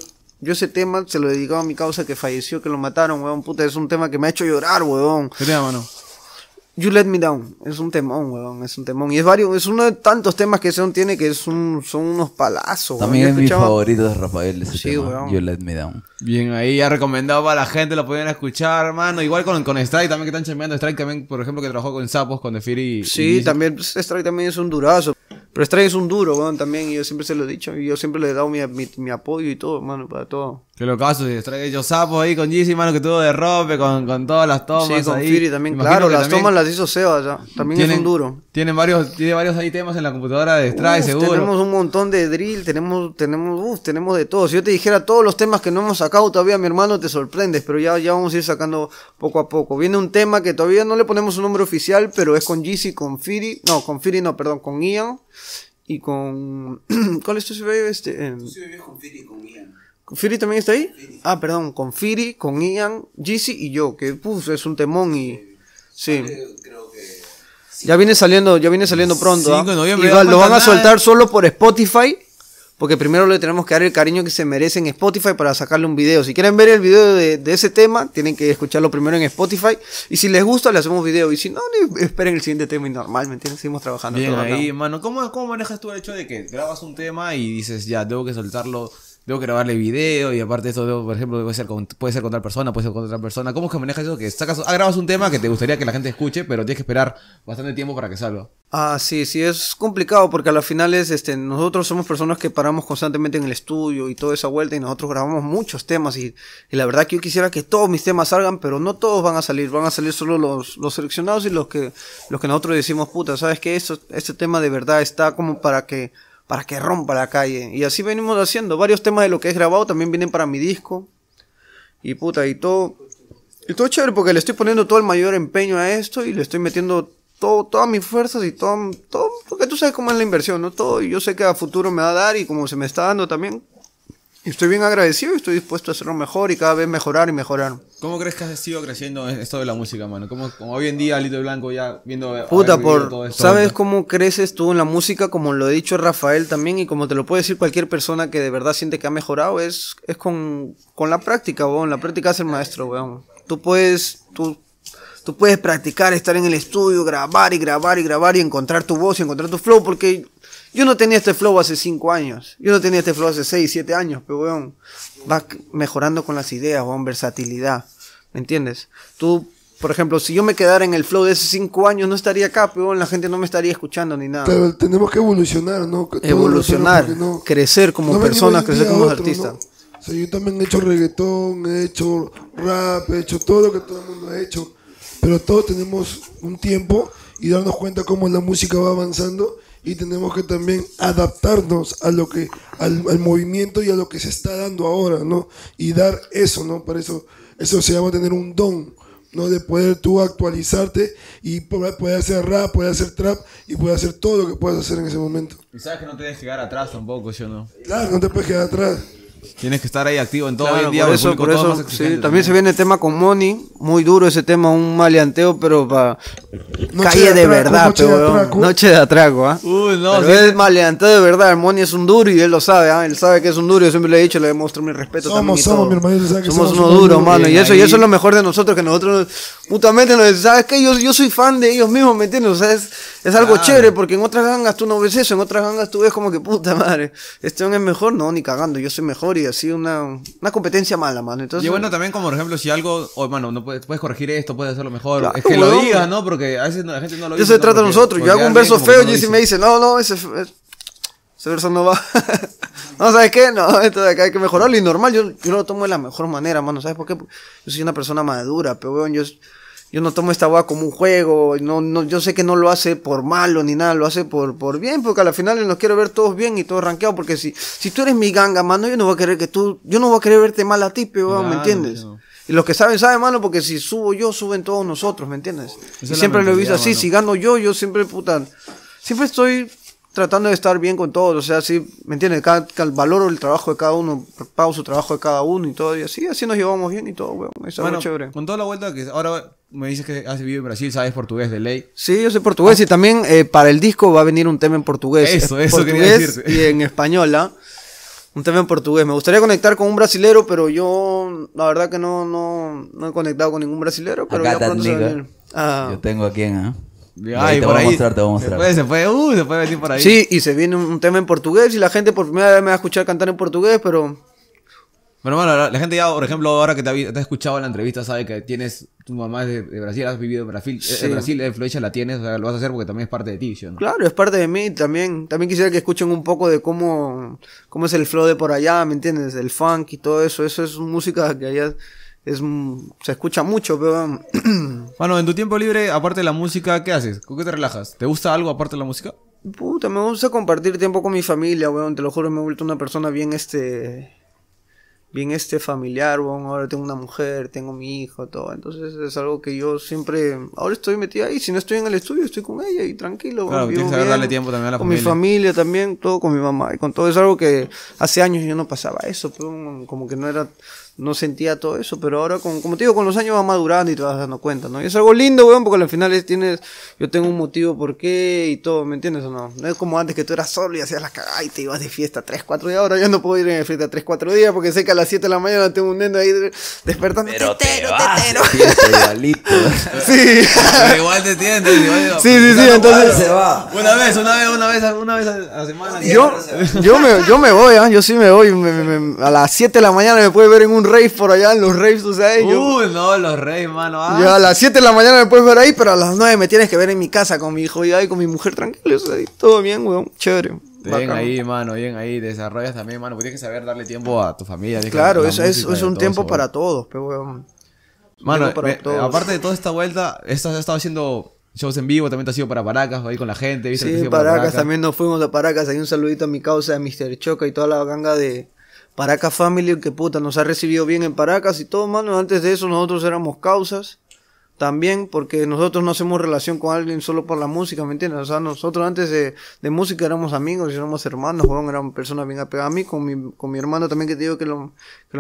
ese tema se lo dedicaba a mi causa que falleció, que lo mataron, weón, puta, es un tema que me ha hecho llorar, weón. ¿Qué tema, mano? You Let Me Down, es un temón, weón, es un temón. Y es uno de tantos temas que Seon tiene que son unos palazos, weón. También es mi favorito de Rafael, ese tema, weón. You Let Me Down. Bien, ahí ya recomendado para la gente, lo pueden escuchar, hermano. Igual con Strike también, que están chambeando. Strike también, por ejemplo, que trabajó con Sapos, con The Fieri. Sí, también, Strike también es un durazo. Pero Strike es un duro, weón, también, y yo siempre se lo he dicho. Y yo siempre le he dado mi apoyo y todo, mano, para todo. Que lo caso, si Strike yo Sapos ahí con Gizzy, mano, que tuvo de rope, con todas las tomas. Sí, con Fieri también, claro, las tomas las hizo Seba ya. También es un duro. Tiene varios ahí temas en la computadora de Strike, seguro. Tenemos un montón de drill, tenemos de todo. Si yo te dijera todos los temas que no hemos sacado todavía, mi hermano, te sorprendes, pero ya vamos a ir sacando poco a poco. Viene un tema que todavía no le ponemos un nombre oficial, pero es con Gizzy, con Ian. Y con... ¿Cuál es tu CV? Con Fieri y con Ian. ¿Fieri también está ahí? Fieri. Ah, perdón, con Fieri, con Ian, Gizzy y yo, que es un temón y... Sí. Creo que... Sí. Ya viene saliendo pronto. 5 de noviembre, ¿ah? Lo van a soltar solo por Spotify, porque primero le tenemos que dar el cariño que se merece en Spotify para sacarle un video. Si quieren ver el video de ese tema, tienen que escucharlo primero en Spotify. Y si les gusta, le hacemos video. Y si no, esperen el siguiente tema y normal, ¿me entiendes? Seguimos trabajando. Bien, todo ahí, mano. ¿Cómo manejas tú el hecho de que grabas un tema y dices, ya, tengo que soltarlo, tengo que grabarle video? Y aparte de eso, por ejemplo, puede ser con tal persona, puede ser con otra persona. ¿Cómo es que manejas eso? Que grabas un tema que te gustaría que la gente escuche, pero tienes que esperar bastante tiempo para que salga. Ah, sí, es complicado porque a las finales nosotros somos personas que paramos constantemente en el estudio y toda esa vuelta y nosotros grabamos muchos temas y la verdad que yo quisiera que todos mis temas salgan, pero no todos van a salir solo los seleccionados y los que nosotros decimos, puta, ¿sabes qué? Este tema de verdad está como para que rompa la calle y así venimos haciendo, varios temas de lo que he grabado también vienen para mi disco y puta, y todo... Y todo chévere porque le estoy poniendo todo el mayor empeño a esto y le estoy metiendo todo, todas mis fuerzas y todo, porque tú sabes cómo es la inversión, ¿no? Todo, y yo sé que a futuro me va a dar y como se me está dando también. Y estoy bien agradecido y estoy dispuesto a hacerlo mejor y cada vez mejorar y mejorar. ¿Cómo crees que has sido creciendo esto de la música, mano? Como hoy en día, Lito el Blanco ya viendo... Puta, por... todo esto, ¿sabes cómo creces tú en la música? Como lo ha dicho Rafael también y como te lo puede decir cualquier persona que de verdad siente que ha mejorado, es con la práctica, weón. La práctica es el maestro, weón. Tú puedes practicar, estar en el estudio, grabar y encontrar tu voz y encontrar tu flow porque... Yo no tenía este flow hace 5 años. Yo no tenía este flow hace 6, 7 años. Pero, weón, vas mejorando con las ideas, weón, versatilidad. ¿Me entiendes? Tú, por ejemplo, si yo me quedara en el flow de hace 5 años, no estaría acá, weón. La gente no me estaría escuchando ni nada. Pero tenemos que evolucionar, ¿no? Evolucionar, no, crecer como personas, crecer como artistas. ¿No? O sea, yo también he hecho reggaetón, he hecho rap, he hecho todo lo que todo el mundo ha hecho. Pero todos tenemos un tiempo y darnos cuenta cómo la música va avanzando. Y tenemos que también adaptarnos a lo que, al movimiento y a lo que se está dando ahora, ¿no? Y dar eso, ¿no? Para eso se llama tener un don, ¿no? De poder tú actualizarte y poder hacer rap, poder hacer trap y poder hacer todo lo que puedas hacer en ese momento. Y sabes que no te debes quedar atrás tampoco, ¿sí o no? Claro, no te puedes quedar atrás. Tienes que estar ahí activo en todo, claro, el día. Por eso sí, también se viene el tema con Moni, muy duro ese tema, un maleanteo, pero para calle de verdad, pero noche de atraco, ¿ah? No, pero sí, es maleanteo de verdad. Moni es un duro y él lo sabe, ¿ah? Él sabe que es un duro, yo siempre le he dicho, le demuestro mi respeto también. Somos, mi hermano, somos unos duros, mano, y eso es lo mejor de nosotros, que nosotros justamente nos, sabes que yo soy fan de ellos mismos, ¿me entiendes? O sea, es algo chévere porque en otras gangas tú no ves eso, en otras gangas tú ves como que puta madre, este hombre es mejor, no, ni cagando, yo soy mejor. Y así una competencia mala, mano. Entonces, y bueno, también como por ejemplo, si algo, oh, mano, no puedes corregir esto, puedes hacerlo mejor, claro, es que lo digas, ¿no? Porque a veces la gente no lo dice. Eso se trata de nosotros, yo hago un verso feo y Jesse me dice, no, ese verso no va. No, ¿sabes qué? No, esto de acá hay que mejorarlo y normal, yo lo tomo de la mejor manera, mano, ¿sabes por qué? Yo soy una persona madura, pero weón, yo no tomo esta hueá como un juego, no, yo sé que no lo hace por malo ni nada, lo hace por bien, porque al final nos quiero ver todos bien y todos rankeados, porque si tú eres mi ganga, mano, yo no voy a querer verte mal a ti, pero, ¿me entiendes? No. Y los que saben, mano, porque si subo yo, suben todos nosotros, ¿me entiendes? Y siempre lo he visto así, mano. Si gano yo siempre, puta, siempre estoy tratando de estar bien con todos, o sea, sí, ¿me entiendes? Valoro el trabajo de cada uno, pago su trabajo de cada uno y todo, y así nos llevamos bien y todo, weón. Eso es muy chévere. Con toda la vuelta que ahora me dices que has vivido en Brasil, sabes portugués de ley. Sí, yo sé portugués y también para el disco va a venir un tema en portugués. Eso quería decirte. Y en español, ¿ah? Un tema en portugués. Me gustaría conectar con un brasilero, pero yo, la verdad que no he conectado con ningún brasilero, pero ya pronto se va a venir. Ah. Yo tengo a quien, ¿ah? Ay, por ahí te voy a mostrar. Se puede venir por ahí. Sí, y se viene un tema en portugués y la gente por primera vez me va a escuchar cantar en portugués, pero... Bueno, hermano, la gente ya, por ejemplo, ahora que te ha escuchado en la entrevista, sabe que tienes... Tu mamá es de Brasil, has vivido en Brasil, sí. En Brasil la influencia la tienes, o sea, lo vas a hacer porque también es parte de ti, ¿sí o no? Claro, es parte de mí, también quisiera que escuchen un poco de cómo es el flow de por allá, ¿me entiendes? El funk y todo eso es música que allá... se escucha mucho, pero... Bueno, en tu tiempo libre, aparte de la música, ¿qué haces? ¿Con qué te relajas? ¿Te gusta algo aparte de la música? Puta, me gusta compartir tiempo con mi familia, weón. Te lo juro, me he vuelto una persona bien familiar, weón. Ahora tengo una mujer, tengo mi hijo, todo. Entonces es algo que yo siempre... Ahora estoy metido ahí. Si no estoy en el estudio, estoy con ella y tranquilo. Claro, tienes que darle tiempo también a la familia. Con mi familia también, todo con mi mamá. Y con todo es algo que hace años yo no pasaba eso, pero como que no era... No sentía todo eso, pero ahora, como te digo, con los años vas madurando y te vas dando cuenta, ¿no? Y es algo lindo, weón, porque al final yo tengo un motivo por qué y todo, ¿me entiendes o no? No es como antes que tú eras solo y hacías las cagadas y te ibas de fiesta 3, 4 días. Ahora yo no puedo ir de fiesta 3, 4 días porque sé que a las 7 de la mañana tengo un nene ahí despertando. Pero tetero. Igualito. Sí. Pero igual te tiendes. Sí, entonces. Se va. Una vez a la semana. Yo me voy, ¿eh? Yo sí me voy. A las 7 de la mañana me puedes ver en un rave por allá, en los raves, o sea, los raves, mano. Ah. Yo a las 7 de la mañana me puedes ver ahí, pero a las 9 me tienes que ver en mi casa con mi hijo y ahí con mi mujer tranquilo, o sea, todo bien, weón, chévere. Bien ahí, mano, bien ahí, desarrollas también, mano, porque tienes que saber darle tiempo a tu familia. Claro, eso es un tiempo para todos, pero weón. Mano, aparte de toda esta vuelta, esto has estado haciendo shows en vivo, también te has ido para Paracas, ahí con la gente, ¿viste? Sí, Paracas, también nos fuimos a Paracas, ahí un saludito a mi causa, a Mr. Choca y toda la ganga de Paracas Family, que puta, nos ha recibido bien en Paracas y todo, mano. Antes de eso nosotros éramos causas también, porque nosotros no hacemos relación con alguien solo por la música, ¿me entiendes? O sea, nosotros antes de música éramos amigos, éramos hermanos, weón, éramos personas bien apegadas a mí, con mi hermano también, que te digo que lo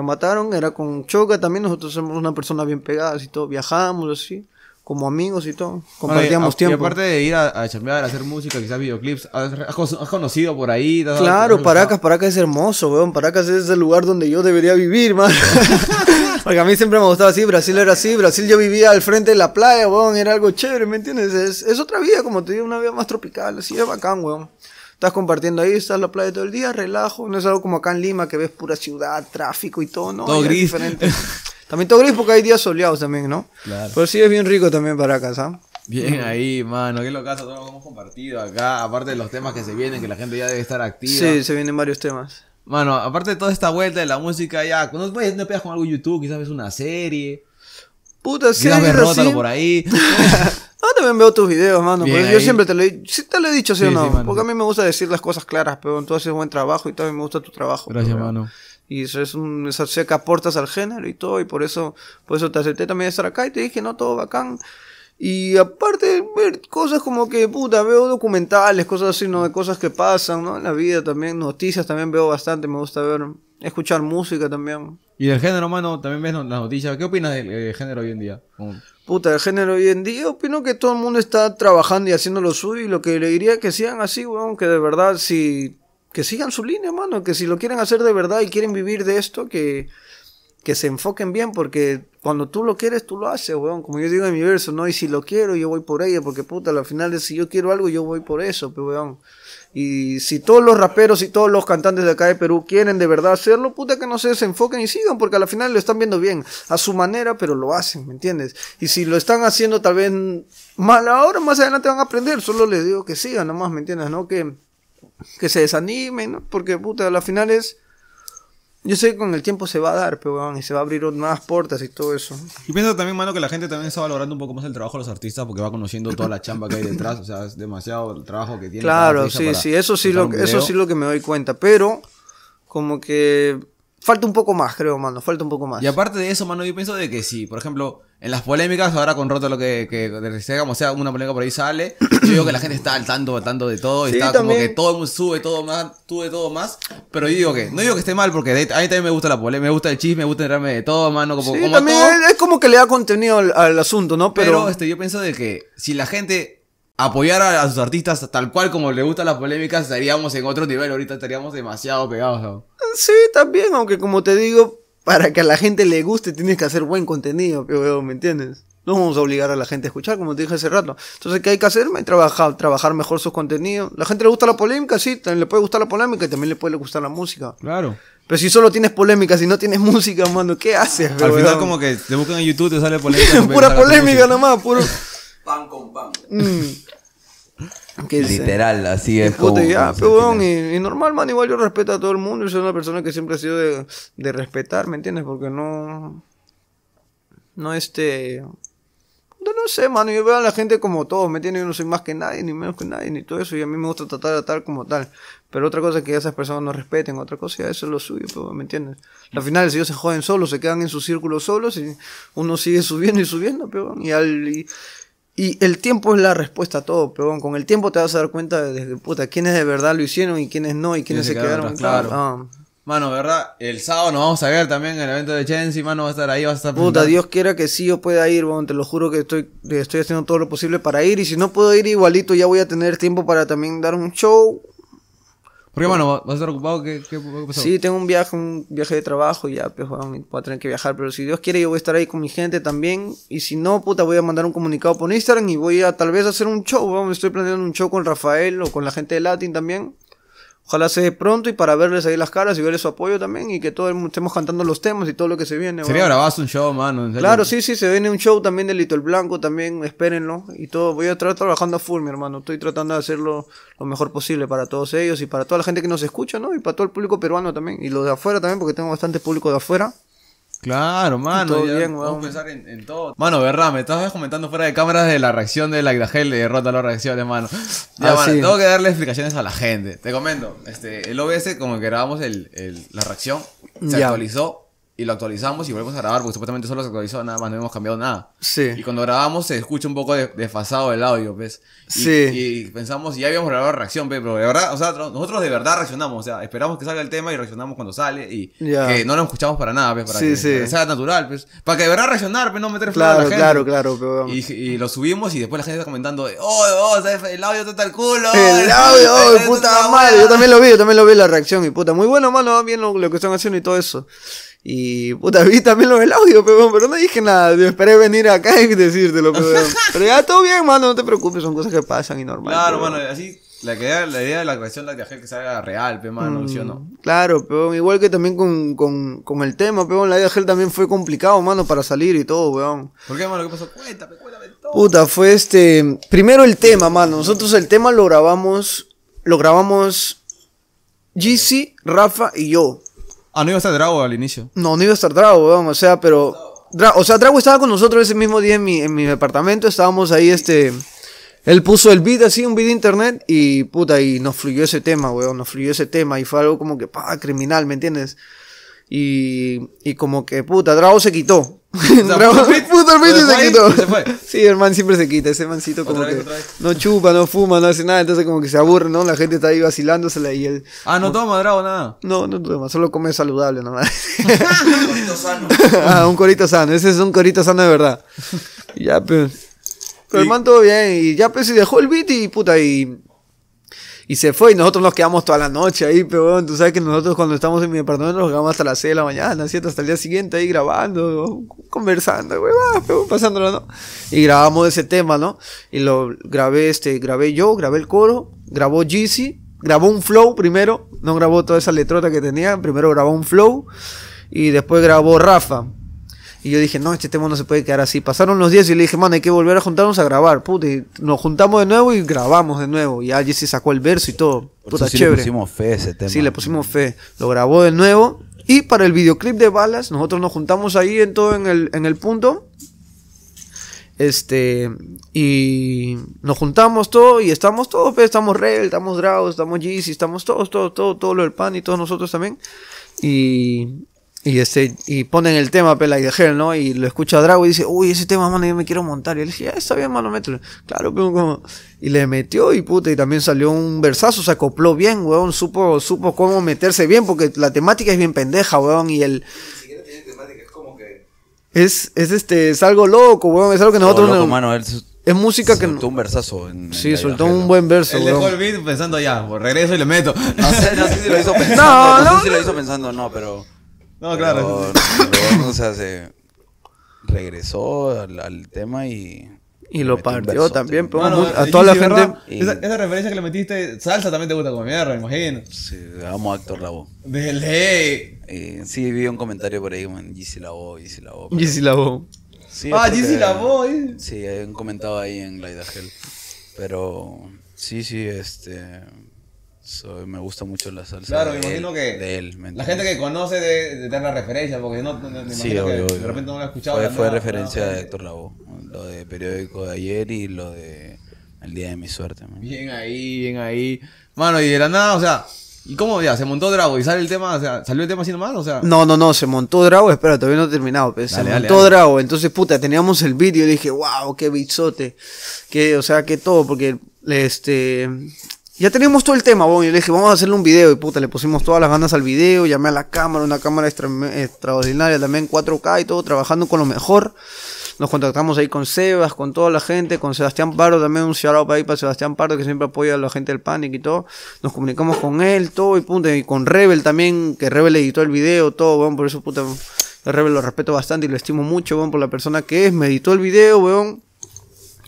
mataron, era con Choca también, nosotros éramos una persona bien pegadas y todo, viajábamos así, como amigos y todo, compartíamos tiempo. Y aparte de ir a chambear, a hacer música, quizás videoclips, ¿has conocido por ahí? Claro, Paracas es hermoso, weón, Paracas es el lugar donde yo debería vivir, man. Porque a mí siempre me gustaba así, Brasil era así, Brasil yo vivía al frente de la playa, weón, era algo chévere, ¿me entiendes? Es otra vida, como te digo, una vida más tropical, así es bacán, weón. Estás compartiendo ahí, estás en la playa todo el día, relajo, no es algo como acá en Lima que ves pura ciudad, tráfico y todo, ¿no? Todo allá gris. También todo gris porque hay días soleados también, ¿no? Claro. Pero sí es bien rico también para acá, ¿sabes? Bien ahí, mano, qué locazo, todo lo que hemos compartido acá, aparte de los temas que se vienen, que la gente ya debe estar activa. Sí, se vienen varios temas. Mano, aparte de toda esta vuelta de la música, ya, cuando no pegas con algo YouTube, quizás ves una serie. Puta, sí. Quizás ves Rótalo por ahí. No, también veo tus videos, mano. Porque yo siempre te lo he dicho, ¿sí o no? Sí, mano, porque a mí me gusta decir las cosas claras, pero tú haces buen trabajo y también me gusta tu trabajo. Gracias, pero, mano. Y eso es sé que aportas al género y todo, y por eso te acepté también estar acá y te dije, no, todo bacán. Y aparte ver cosas como que, puta, veo documentales, cosas así, ¿no? De cosas que pasan, ¿no? En la vida también, noticias también veo bastante, me gusta ver, escuchar música también. Y del género, mano, también ves las noticias. ¿Qué opinas del género hoy en día? Puta, el género hoy en día, opino que todo el mundo está trabajando y haciendo lo suyo, y lo que le diría es que sigan así, weón, que de verdad, si que sigan su línea, mano, que si lo quieren hacer de verdad y quieren vivir de esto, que se enfoquen bien, porque cuando tú lo quieres, tú lo haces, weón, como yo digo en mi verso, ¿no? Y si lo quiero, yo voy por ello, porque puta, al final, si yo quiero algo, yo voy por eso, weón. Y si todos los raperos y todos los cantantes de acá de Perú quieren de verdad hacerlo, puta, que no se desenfoquen y sigan, porque al final lo están viendo bien, a su manera, pero lo hacen, ¿me entiendes? Y si lo están haciendo tal vez mal ahora, más adelante van a aprender, solo les digo que sigan nomás, ¿me entiendes? No que se desanimen, ¿no? Porque puta, al final es... Yo sé que con el tiempo se va a dar, pero bueno, y se va a abrir nuevas puertas y todo eso. Y pienso también, mano, que la gente también está valorando un poco más el trabajo de los artistas porque va conociendo toda la chamba que hay detrás. O sea, es demasiado el trabajo que tiene. Claro, sí, eso sí lo que me doy cuenta. Pero como que falta un poco más, creo, mano. Falta un poco más. Y aparte de eso, mano, yo pienso de que sí. Por ejemplo, en las polémicas, ahora con Rótalo que una polémica por ahí sale, yo digo que la gente está al tanto de todo, y sí, está también, como que todo sube todo más, pero yo digo que, no digo que esté mal, porque a mí también me gusta la polémica, me gusta el chisme, me gusta enterarme de todo, mano, como también todo. Es como que le da contenido al asunto, ¿no? Pero yo pienso de que si la gente apoyar a sus artistas tal cual como le gustan las polémicas, estaríamos en otro nivel, ahorita estaríamos demasiado pegados, ¿no? Sí, también, aunque como te digo, para que a la gente le guste tienes que hacer buen contenido, ¿me entiendes? No vamos a obligar a la gente a escuchar, como te dije hace rato. Entonces, ¿qué hay que hacer? Trabajar mejor sus contenidos. ¿La gente le gusta la polémica? Sí, también le puede gustar la polémica y también le puede gustar la música. Claro. Pero si solo tienes polémica, si no tienes música, mano, ¿qué haces? Al final como que te buscan en YouTube, te sale polémica. Pura polémica nomás, puro... Pan con pan. Literal, así es. Puta, ya, pebón, y normal, man, igual yo respeto a todo el mundo. Yo soy una persona que siempre ha sido de respetar, ¿me entiendes? Porque no sé, mano, yo veo a la gente como todos, ¿me entiendes? Yo no soy más que nadie, ni menos que nadie, ni todo eso. Y a mí me gusta tratar a tal como tal. Pero otra cosa es que esas personas no respeten, otra cosa ya eso es lo suyo, pero, ¿me entiendes? Al final ellos se joden solos, se quedan en su círculo solos y uno sigue subiendo y subiendo, pebón. Y el tiempo es la respuesta a todo, pero con el tiempo te vas a dar cuenta de puta, quiénes de verdad lo hicieron y quiénes no, y quiénes se quedaron. Claro. Mano, ¿verdad? El sábado nos vamos a ver también en el evento de Jesse, mano, va a estar ahí, va a estar... Puta, Dios quiera que sí yo pueda ir, bueno, te lo juro que estoy haciendo todo lo posible para ir, y si no puedo ir igualito ya voy a tener tiempo para también dar un show. Porque, mano, ¿vas a estar ocupado? ¿Qué pasó? Sí, tengo un viaje de trabajo y ya, pues, bueno, voy a tener que viajar. Pero si Dios quiere, yo voy a estar ahí con mi gente también. Y si no, puta, voy a mandar un comunicado por Instagram y voy a tal vez hacer un show. Bueno, estoy planeando un show con Rafael o con la gente de Latin también. Ojalá se dé pronto y para verles ahí las caras y verles su apoyo también. Y que todos estemos cantando los temas y todo lo que se viene. Sería grabaste un show, mano. Claro, sí, se viene un show también de Lito el Blanco también, espérenlo. Y todo, voy a estar trabajando a full, mi hermano. Estoy tratando de hacerlo lo mejor posible para todos ellos y para toda la gente que nos escucha, ¿no? Y para todo el público peruano también. Y los de afuera también, porque tengo bastante público de afuera. Claro, mano. Todo bien, vamos a pensar en todo. Mano, verdad, me estabas comentando fuera de cámaras de la reacción de la Idahel de Rótalo Reacciones, mano. Ya, mano, sí. Tengo que darle explicaciones a la gente. Te comento, el OBS, como que grabamos la reacción, se actualizó. Y lo actualizamos y volvemos a grabar, porque supuestamente solo se actualizó, nada más, no hemos cambiado nada. Sí. Y cuando grabamos se escucha un poco desfasado el audio, ¿ves? Sí. Y pensamos, ya habíamos grabado reacción, ¿ves? Pero de verdad, o sea, nosotros de verdad reaccionamos, o sea, esperamos que salga el tema y reaccionamos cuando sale y que no lo escuchamos para nada, ¿ves? Para que sea natural, ¿ves? Para que de verdad reaccionar, ¿ves? No meter flor a la gente. Claro, pero... Y lo subimos y después la gente está comentando, el audio está el culo. El audio, puta madre. Yo también lo vi la reacción y puta, muy bueno, mano, bien lo que están haciendo y todo eso. Y puta, vi también lo del audio, pero no dije nada. Yo esperé venir acá y decírtelo, pero ya todo bien, mano, no te preocupes, son cosas que pasan y normal. Claro, mano, así la idea de la cuestión de la que salga real, pe, mano, ¿sí o no? Claro, pero igual que también con el tema, pero la Idahel también fue complicado, mano, para salir y todo, weón. ¿Por qué, mano? ¿Qué pasó? Cuéntame todo. Puta, fue primero el tema, mano. Nosotros el tema lo grabamos Gizzy, Rafa y yo. Ah, no iba a estar Drago al inicio. No iba a estar Drago, weón, o sea, pero... Drago estaba con nosotros ese mismo día en mi departamento, estábamos ahí, Él puso el beat así, un beat de internet, y puta, y nos fluyó ese tema, weón, y fue algo como que, criminal, ¿me entiendes? Y como que, puta, Drago se quitó. Drago se quitó. Sí, el man siempre se quita, ese mancito como que no chupa, no fuma, no hace nada, entonces como que se aburre, ¿no? La gente está ahí vacilándosela y él... Ah, no toma, Drago, nada. No toma, solo come saludable nomás. Un corito sano. Un corito sano, ese es un corito sano de verdad. Y ya, pues... Pero el man todo bien, y ya, pues, y dejó el beat y puta, y se fue, y nosotros nos quedamos toda la noche ahí, pero tú sabes que nosotros cuando estamos en mi departamento nos quedamos hasta las 6 de la mañana, ¿cierto? Hasta el día siguiente ahí grabando, conversando, weón, pasándolo, ¿no? Y grabamos ese tema, ¿no? Y lo grabé, grabé yo, grabé el coro, grabó Gizzy, grabó un flow primero, no grabó toda esa letrota que tenía, primero grabó un flow, y después grabó Rafa. Y yo dije, no, este tema no se puede quedar así. Pasaron los días y le dije, man, hay que volver a juntarnos a grabar, puta. Y nos juntamos de nuevo y grabamos de nuevo. Y ya Jesse sacó el verso y todo. Puta, sí, chévere. Le pusimos fe a ese tema. Sí, le pusimos fe. Lo grabó de nuevo. Y para el videoclip de Balas, nosotros nos juntamos ahí en el punto. Y nos juntamos todo y estamos todos, pues, estamos Rebel, estamos Drago, estamos Jesse, estamos todos lo del pan y todos nosotros también. Y ponen el tema, pela, y de Idahel, ¿no? Y lo escucha Drago y dice, uy, ese tema, mano, yo me quiero montar. Y él dice, ya está bien, mano, mételo. Claro, pero como... Y le metió y puta, y también salió un versazo, se acopló bien, weón. Supo cómo meterse bien, porque la temática es bien pendeja, weón. Y él... Ni siquiera tiene temática, es como que... Es algo loco, weón. Es algo que nosotros... Loco, mano, él... Es música que... Soltó un versazo. Sí, soltó un buen verso. Él dejó el beat pensando, ya, regreso y le meto. No sé si lo hizo pensando, no sé si lo hizo pensando, no, pero... No, pero, claro. Luego, o sea, se regresó al tema y... Y lo partió también, pero mano, a toda la gente... Esa referencia que le metiste, salsa también te gusta como mierda, me imagino. Sí, amo a Héctor Lavoe. ¡De ley! Sí, vi un comentario por ahí, man, Gizzy Lavoe. Sí, Gizzy Lavoe. Sí, hay un comentario ahí en la Idahel. Pero, sí, me gusta mucho la salsa. Claro, me imagino que de él, la gente que conoce debe tener la referencia, porque no sí, obvio, de repente no la he escuchado. Fue referencia de Héctor Lavoe, lo de Periódico de Ayer y lo de El Día de Mi Suerte. Man. Bien ahí. Mano, y de la nada, o sea, ¿y cómo ya? ¿Se montó Drago y sale el tema? O sea, ¿salió el tema así nomás? O sea... No, se montó Drago, espera, todavía no he terminado, pues, se montó Drago, entonces puta, teníamos el beat y dije, wow, qué bitzote, qué todo, porque ya teníamos todo el tema, bon, y le dije, vamos a hacerle un video, y puta, le pusimos todas las ganas al video, llamé a la cámara, una cámara extraordinaria, también 4K y todo, trabajando con lo mejor, nos contactamos ahí con Sebas, con toda la gente, con Sebastián Pardo, también un shout out ahí para Sebastián Pardo, que siempre apoya a la gente del Panic y todo, nos comunicamos con él, todo, y puta, y con Rebel también, que Rebel editó el video, todo, bon, por eso, puta, a Rebel lo respeto bastante y lo estimo mucho, bon, por la persona que es, me editó el video, weón.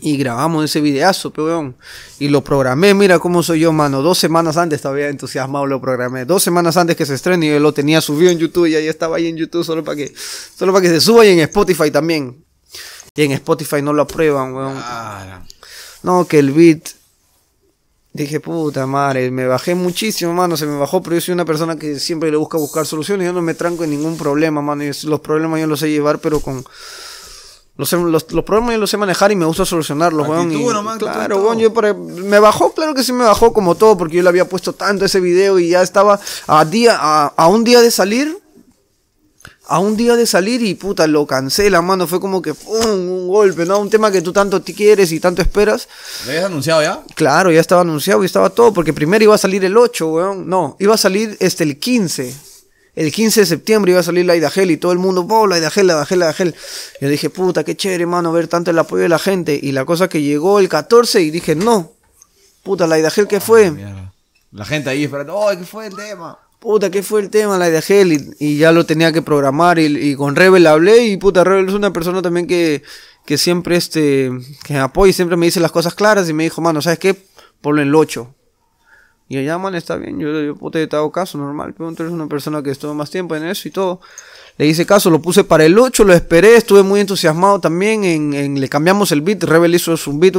Y grabamos ese videazo, peón. Y lo programé, mira cómo soy yo, mano. 2 semanas antes, todavía entusiasmado, lo programé. 2 semanas antes que se estrene, yo lo tenía subido en YouTube. Y ahí estaba ahí en YouTube solo para que se suba. Y en Spotify también. Y en Spotify no lo aprueban, weón. No, que el beat... Dije, puta madre, me bajé muchísimo, mano, se me bajó, pero yo soy una persona que siempre le busca soluciones, yo no me tranco en ningún problema, mano, y los problemas yo los sé llevar, pero con... Los problemas yo los sé manejar y me gusta solucionarlos, weón. Claro, weón, yo me bajó, claro que sí me bajó como todo, porque yo le había puesto tanto ese video y ya estaba a un día de salir y puta, lo cancela, mano, fue como que un golpe, ¿no? Un tema que tú tanto te quieres y tanto esperas. ¿Lo habías anunciado ya? Claro, ya estaba anunciado y estaba todo, porque primero iba a salir el 8, weón, no, iba a salir el 15. El 15 de septiembre iba a salir la Idahel y todo el mundo, oh, la Idahel, la Idahel, la Idahel. Yo dije, puta, qué chévere, mano, ver tanto el apoyo de la gente. Y la cosa que llegó el 14 y dije, no, puta, la Idahel, ¿qué fue? Mierda. La gente ahí esperando, oh, ¿qué fue el tema? Puta, ¿qué fue el tema, la Idahel? Y ya lo tenía que programar y con Rebel hablé y puta, Rebel es una persona también que siempre, que me apoya y siempre me dice las cosas claras y me dijo, mano, ¿sabes qué? Ponlo en el 8. Y allá, man, está bien, yo puta, te hago caso, normal, pero tú eres una persona que estuvo más tiempo en eso y todo. Le hice caso, lo puse para el 8, lo esperé, estuve muy entusiasmado también, le cambiamos el beat, Rebel hizo un beat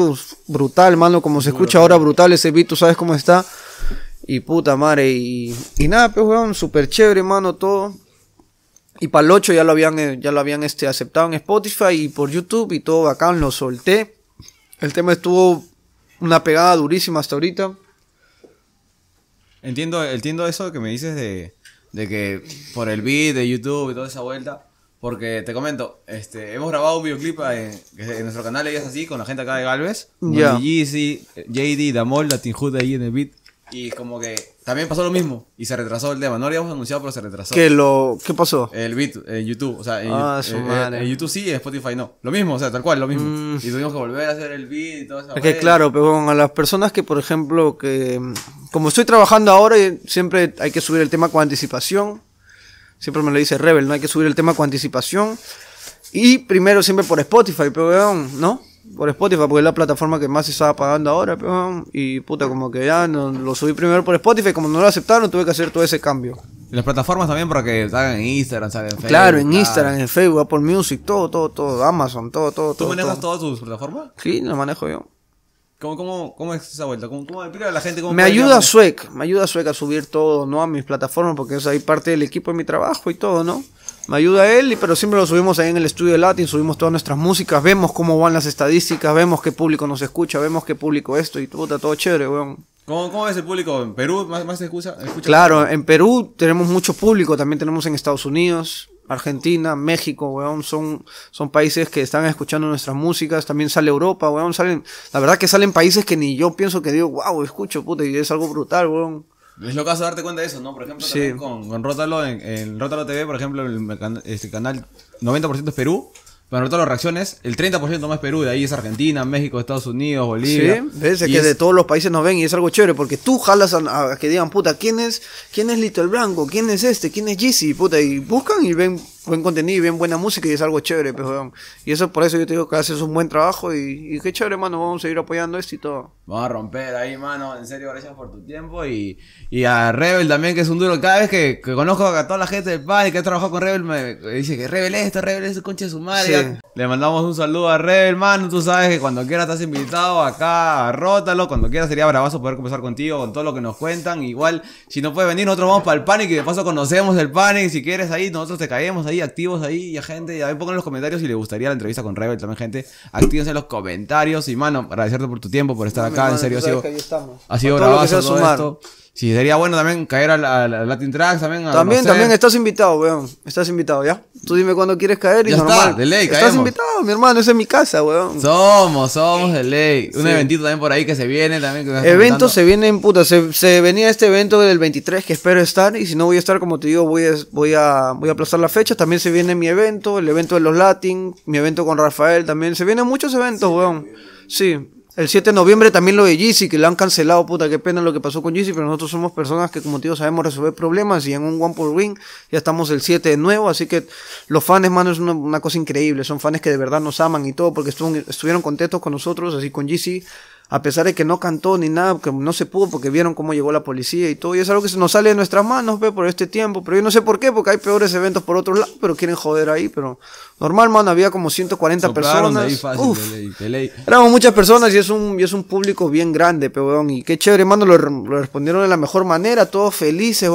brutal, mano, como se escucha ahora, brutal ese beat, tú sabes cómo está. Y puta madre, y nada, pues, weón, súper chévere, mano, todo. Y para el 8 ya lo habían aceptado en Spotify y por YouTube y todo bacán, lo solté. El tema estuvo una pegada durísima hasta ahorita. Entiendo eso que me dices de que por el beat de YouTube y toda esa vuelta, porque te comento, hemos grabado un videoclip en nuestro canal y es así, con la gente acá de Galvez, yeah. Yeezy, JD, Damol, Latin Hood ahí en el beat, y como que también pasó lo mismo, y se retrasó el tema, no lo habíamos anunciado pero se retrasó. ¿Qué pasó? El beat en YouTube, o sea, en YouTube sí, en Spotify no, lo mismo, o sea, tal cual, lo mismo, y tuvimos que volver a hacer el beat y toda esa vuelta. Claro, pero bueno, a las personas que, por ejemplo, como estoy trabajando ahora, siempre hay que subir el tema con anticipación. Siempre me lo dice Rebel, ¿no? Hay que subir el tema con anticipación. Y primero siempre por Spotify, peón, ¿no? Por Spotify, porque es la plataforma que más se estaba pagando ahora, peón. Y puta, como que ya no, lo subí primero por Spotify. Como no lo aceptaron, tuve que hacer todo ese cambio. ¿Y las plataformas también para que salgan en Instagram, salgan en Facebook? Claro, en Instagram, en Facebook, Apple Music, todo, Amazon, todo. ¿Tú manejas todas tus plataformas? Sí, las manejo yo. ¿Cómo es esa vuelta? ¿Cómo explica a la gente? ¿Cómo me ayuda Sweck a subir todo, ¿no? A mis plataformas, porque es ahí parte del equipo de mi trabajo y todo, ¿no? Me ayuda él, pero siempre lo subimos ahí en el estudio de Latin, subimos todas nuestras músicas, vemos cómo van las estadísticas, vemos qué público nos escucha, vemos qué público esto y puta, todo chévere, weón. ¿Cómo es el público? ¿En Perú más se escucha? Claro, en Perú tenemos mucho público, también tenemos en Estados Unidos, Argentina, México, weón, son países que están escuchando nuestras músicas, también sale Europa, weón, la verdad que salen países que ni yo pienso que digo, wow, escucho, puta, y es algo brutal, weón. Es lo caso de darte cuenta de eso, ¿no? Por ejemplo, sí. con Rótalo, en Rótalo TV, por ejemplo, este canal 90% es Perú, para Rótalo Reacciones, el 30% más Perú, de ahí es Argentina, México, Estados Unidos, Bolivia. Sí, es que de todos los países nos ven y es algo chévere, porque tú jalas a que digan, puta, ¿quién es Lito el Blanco? ¿Quién es ¿Quién es Gizzy? Puta, y buscan y ven buen contenido y ven buena música y es algo chévere, pero y eso por eso yo te digo que haces un buen trabajo y qué chévere, mano, vamos a seguir apoyando esto y todo. Vamos a romper ahí, mano, en serio, gracias por tu tiempo y a Rebel también, que es un duro, cada vez que conozco a toda la gente del país que ha trabajado con Rebel, me dice que Rebel es concha de su madre. Sí. Le mandamos un saludo a Rebel, mano. Tú sabes que cuando quieras estás invitado acá a Rótalo. Cuando quieras sería bravazo poder conversar contigo con todo lo que nos cuentan. Igual, si no puedes venir, nosotros vamos para el Panic y de paso conocemos el Panic. Si quieres ahí, nosotros te caemos ahí, activos ahí. Y a gente, y a ver, pongan en los comentarios si les gustaría la entrevista con Rebel también, gente. Actívense en los comentarios. Y, mano, agradecerte por tu tiempo, por estar acá. Mano, en serio, ha sido bravazo todo esto. Sí, sería bueno también caer a Latin Tracks también. También estás invitado, weón. Estás invitado, ¿ya? Tú dime cuándo quieres caer y ya normal. Está, de ley, estás caemos. Invitado, mi hermano, esa es mi casa, weón. Somos de ley. Un eventito también por ahí que se viene también. Eventos se vienen, puta. Se venía este evento del 23 que espero estar. Y si no voy a estar, como te digo, voy a aplazar la fecha. También se viene mi evento, el evento de los Latin, mi evento con Rafael también. Se vienen muchos eventos, sí, weón. Sí. El 7 de noviembre también lo de Yeezy, que lo han cancelado, puta, qué pena lo que pasó con Yeezy, pero nosotros somos personas que como tío sabemos resolver problemas y en un One por Win ya estamos el 7 de nuevo, así que los fans, mano, es una cosa increíble, son fans que de verdad nos aman y todo, porque estuvieron contentos con nosotros, así con Yeezy a pesar de que no cantó ni nada, que no se pudo porque vieron cómo llegó la policía y todo, y es algo que se nos sale de nuestras manos, ve, por este tiempo, pero yo no sé por qué, porque hay peores eventos por otros lados, pero quieren joder ahí, pero normal, mano, había como 140 soplaron personas, ahí fácil, uf, de ley. Éramos muchas personas y es un público bien grande, peón, y qué chévere, mano, lo respondieron de la mejor manera, todos felices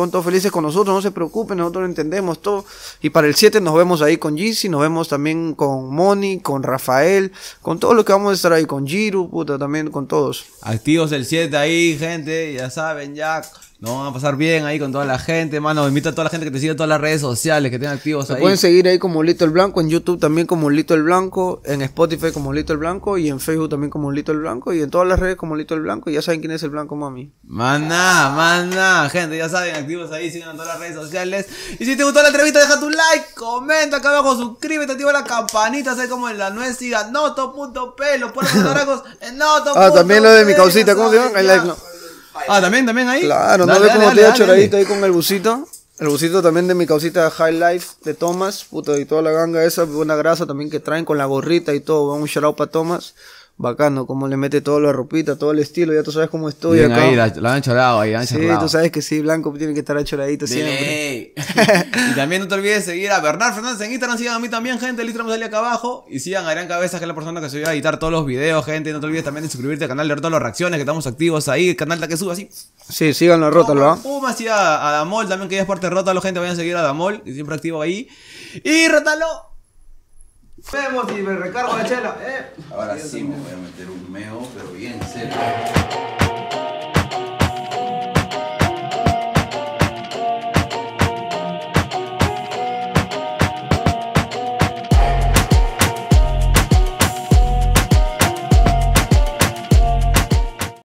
con nosotros, no se preocupen, nosotros lo entendemos todo, y para el 7 nos vemos ahí con Gizzy, nos vemos también con Moni, con Rafael, con todo lo que vamos a estar ahí, con Giru, puta, también con todos. Activos el 7 ahí, gente, ya saben, ya nos van a pasar bien ahí con toda la gente, mano. Invito a toda la gente que te siga en todas las redes sociales, que tengan activos ahí. Pueden seguir ahí como Lito el Blanco, en YouTube también como Lito el Blanco, en Spotify como Lito el Blanco, y en Facebook también como Lito el Blanco, y en todas las redes como Lito el Blanco, y ya saben quién es el Blanco, mami. Maná, maná, gente, ya saben, activos ahí, sigan en todas las redes sociales. Y si te gustó la entrevista, deja tu like, comenta acá abajo, suscríbete, activa la campanita, sé como en la nuez, siga noto.p, los pueblos dragos en noto. Ah, también lo de mi causita, ¿cómo se llama? El like, no. Ah, también ahí. Claro, no ve como te he choradito ahí con el busito. El busito también de mi causita High Life de Tomás, puta, y toda la ganga esa, buena grasa también que traen con la gorrita y todo. Un shout out para Tomás. Bacano, como le mete toda la ropita, todo el estilo, ya tú sabes cómo estoy bien, acá. Ahí, la han chorado ahí, la han chorado. Sí, tú sabes que sí, Blanco tiene que estar choradito siempre. Y también no te olvides de seguir a Bernard Fernández en Instagram, sigan a mí también, gente, el Instagram sale acá abajo, y sigan a Gran Cabezas, que es la persona que se va a editar todos los videos, gente, no te olvides también de suscribirte al canal de Rótalo Reacciones, que estamos activos ahí, el canal que suba así. Sí, síganlo a Rótalo, ¿ah? Pumas y a Damol también, que ya es parte de Rótalo, gente, vayan a seguir a Damol, que siempre activo ahí. Y Rótalo. Vemos y me recargo la chela. Ahora sí me voy a meter un meo, pero bien serio.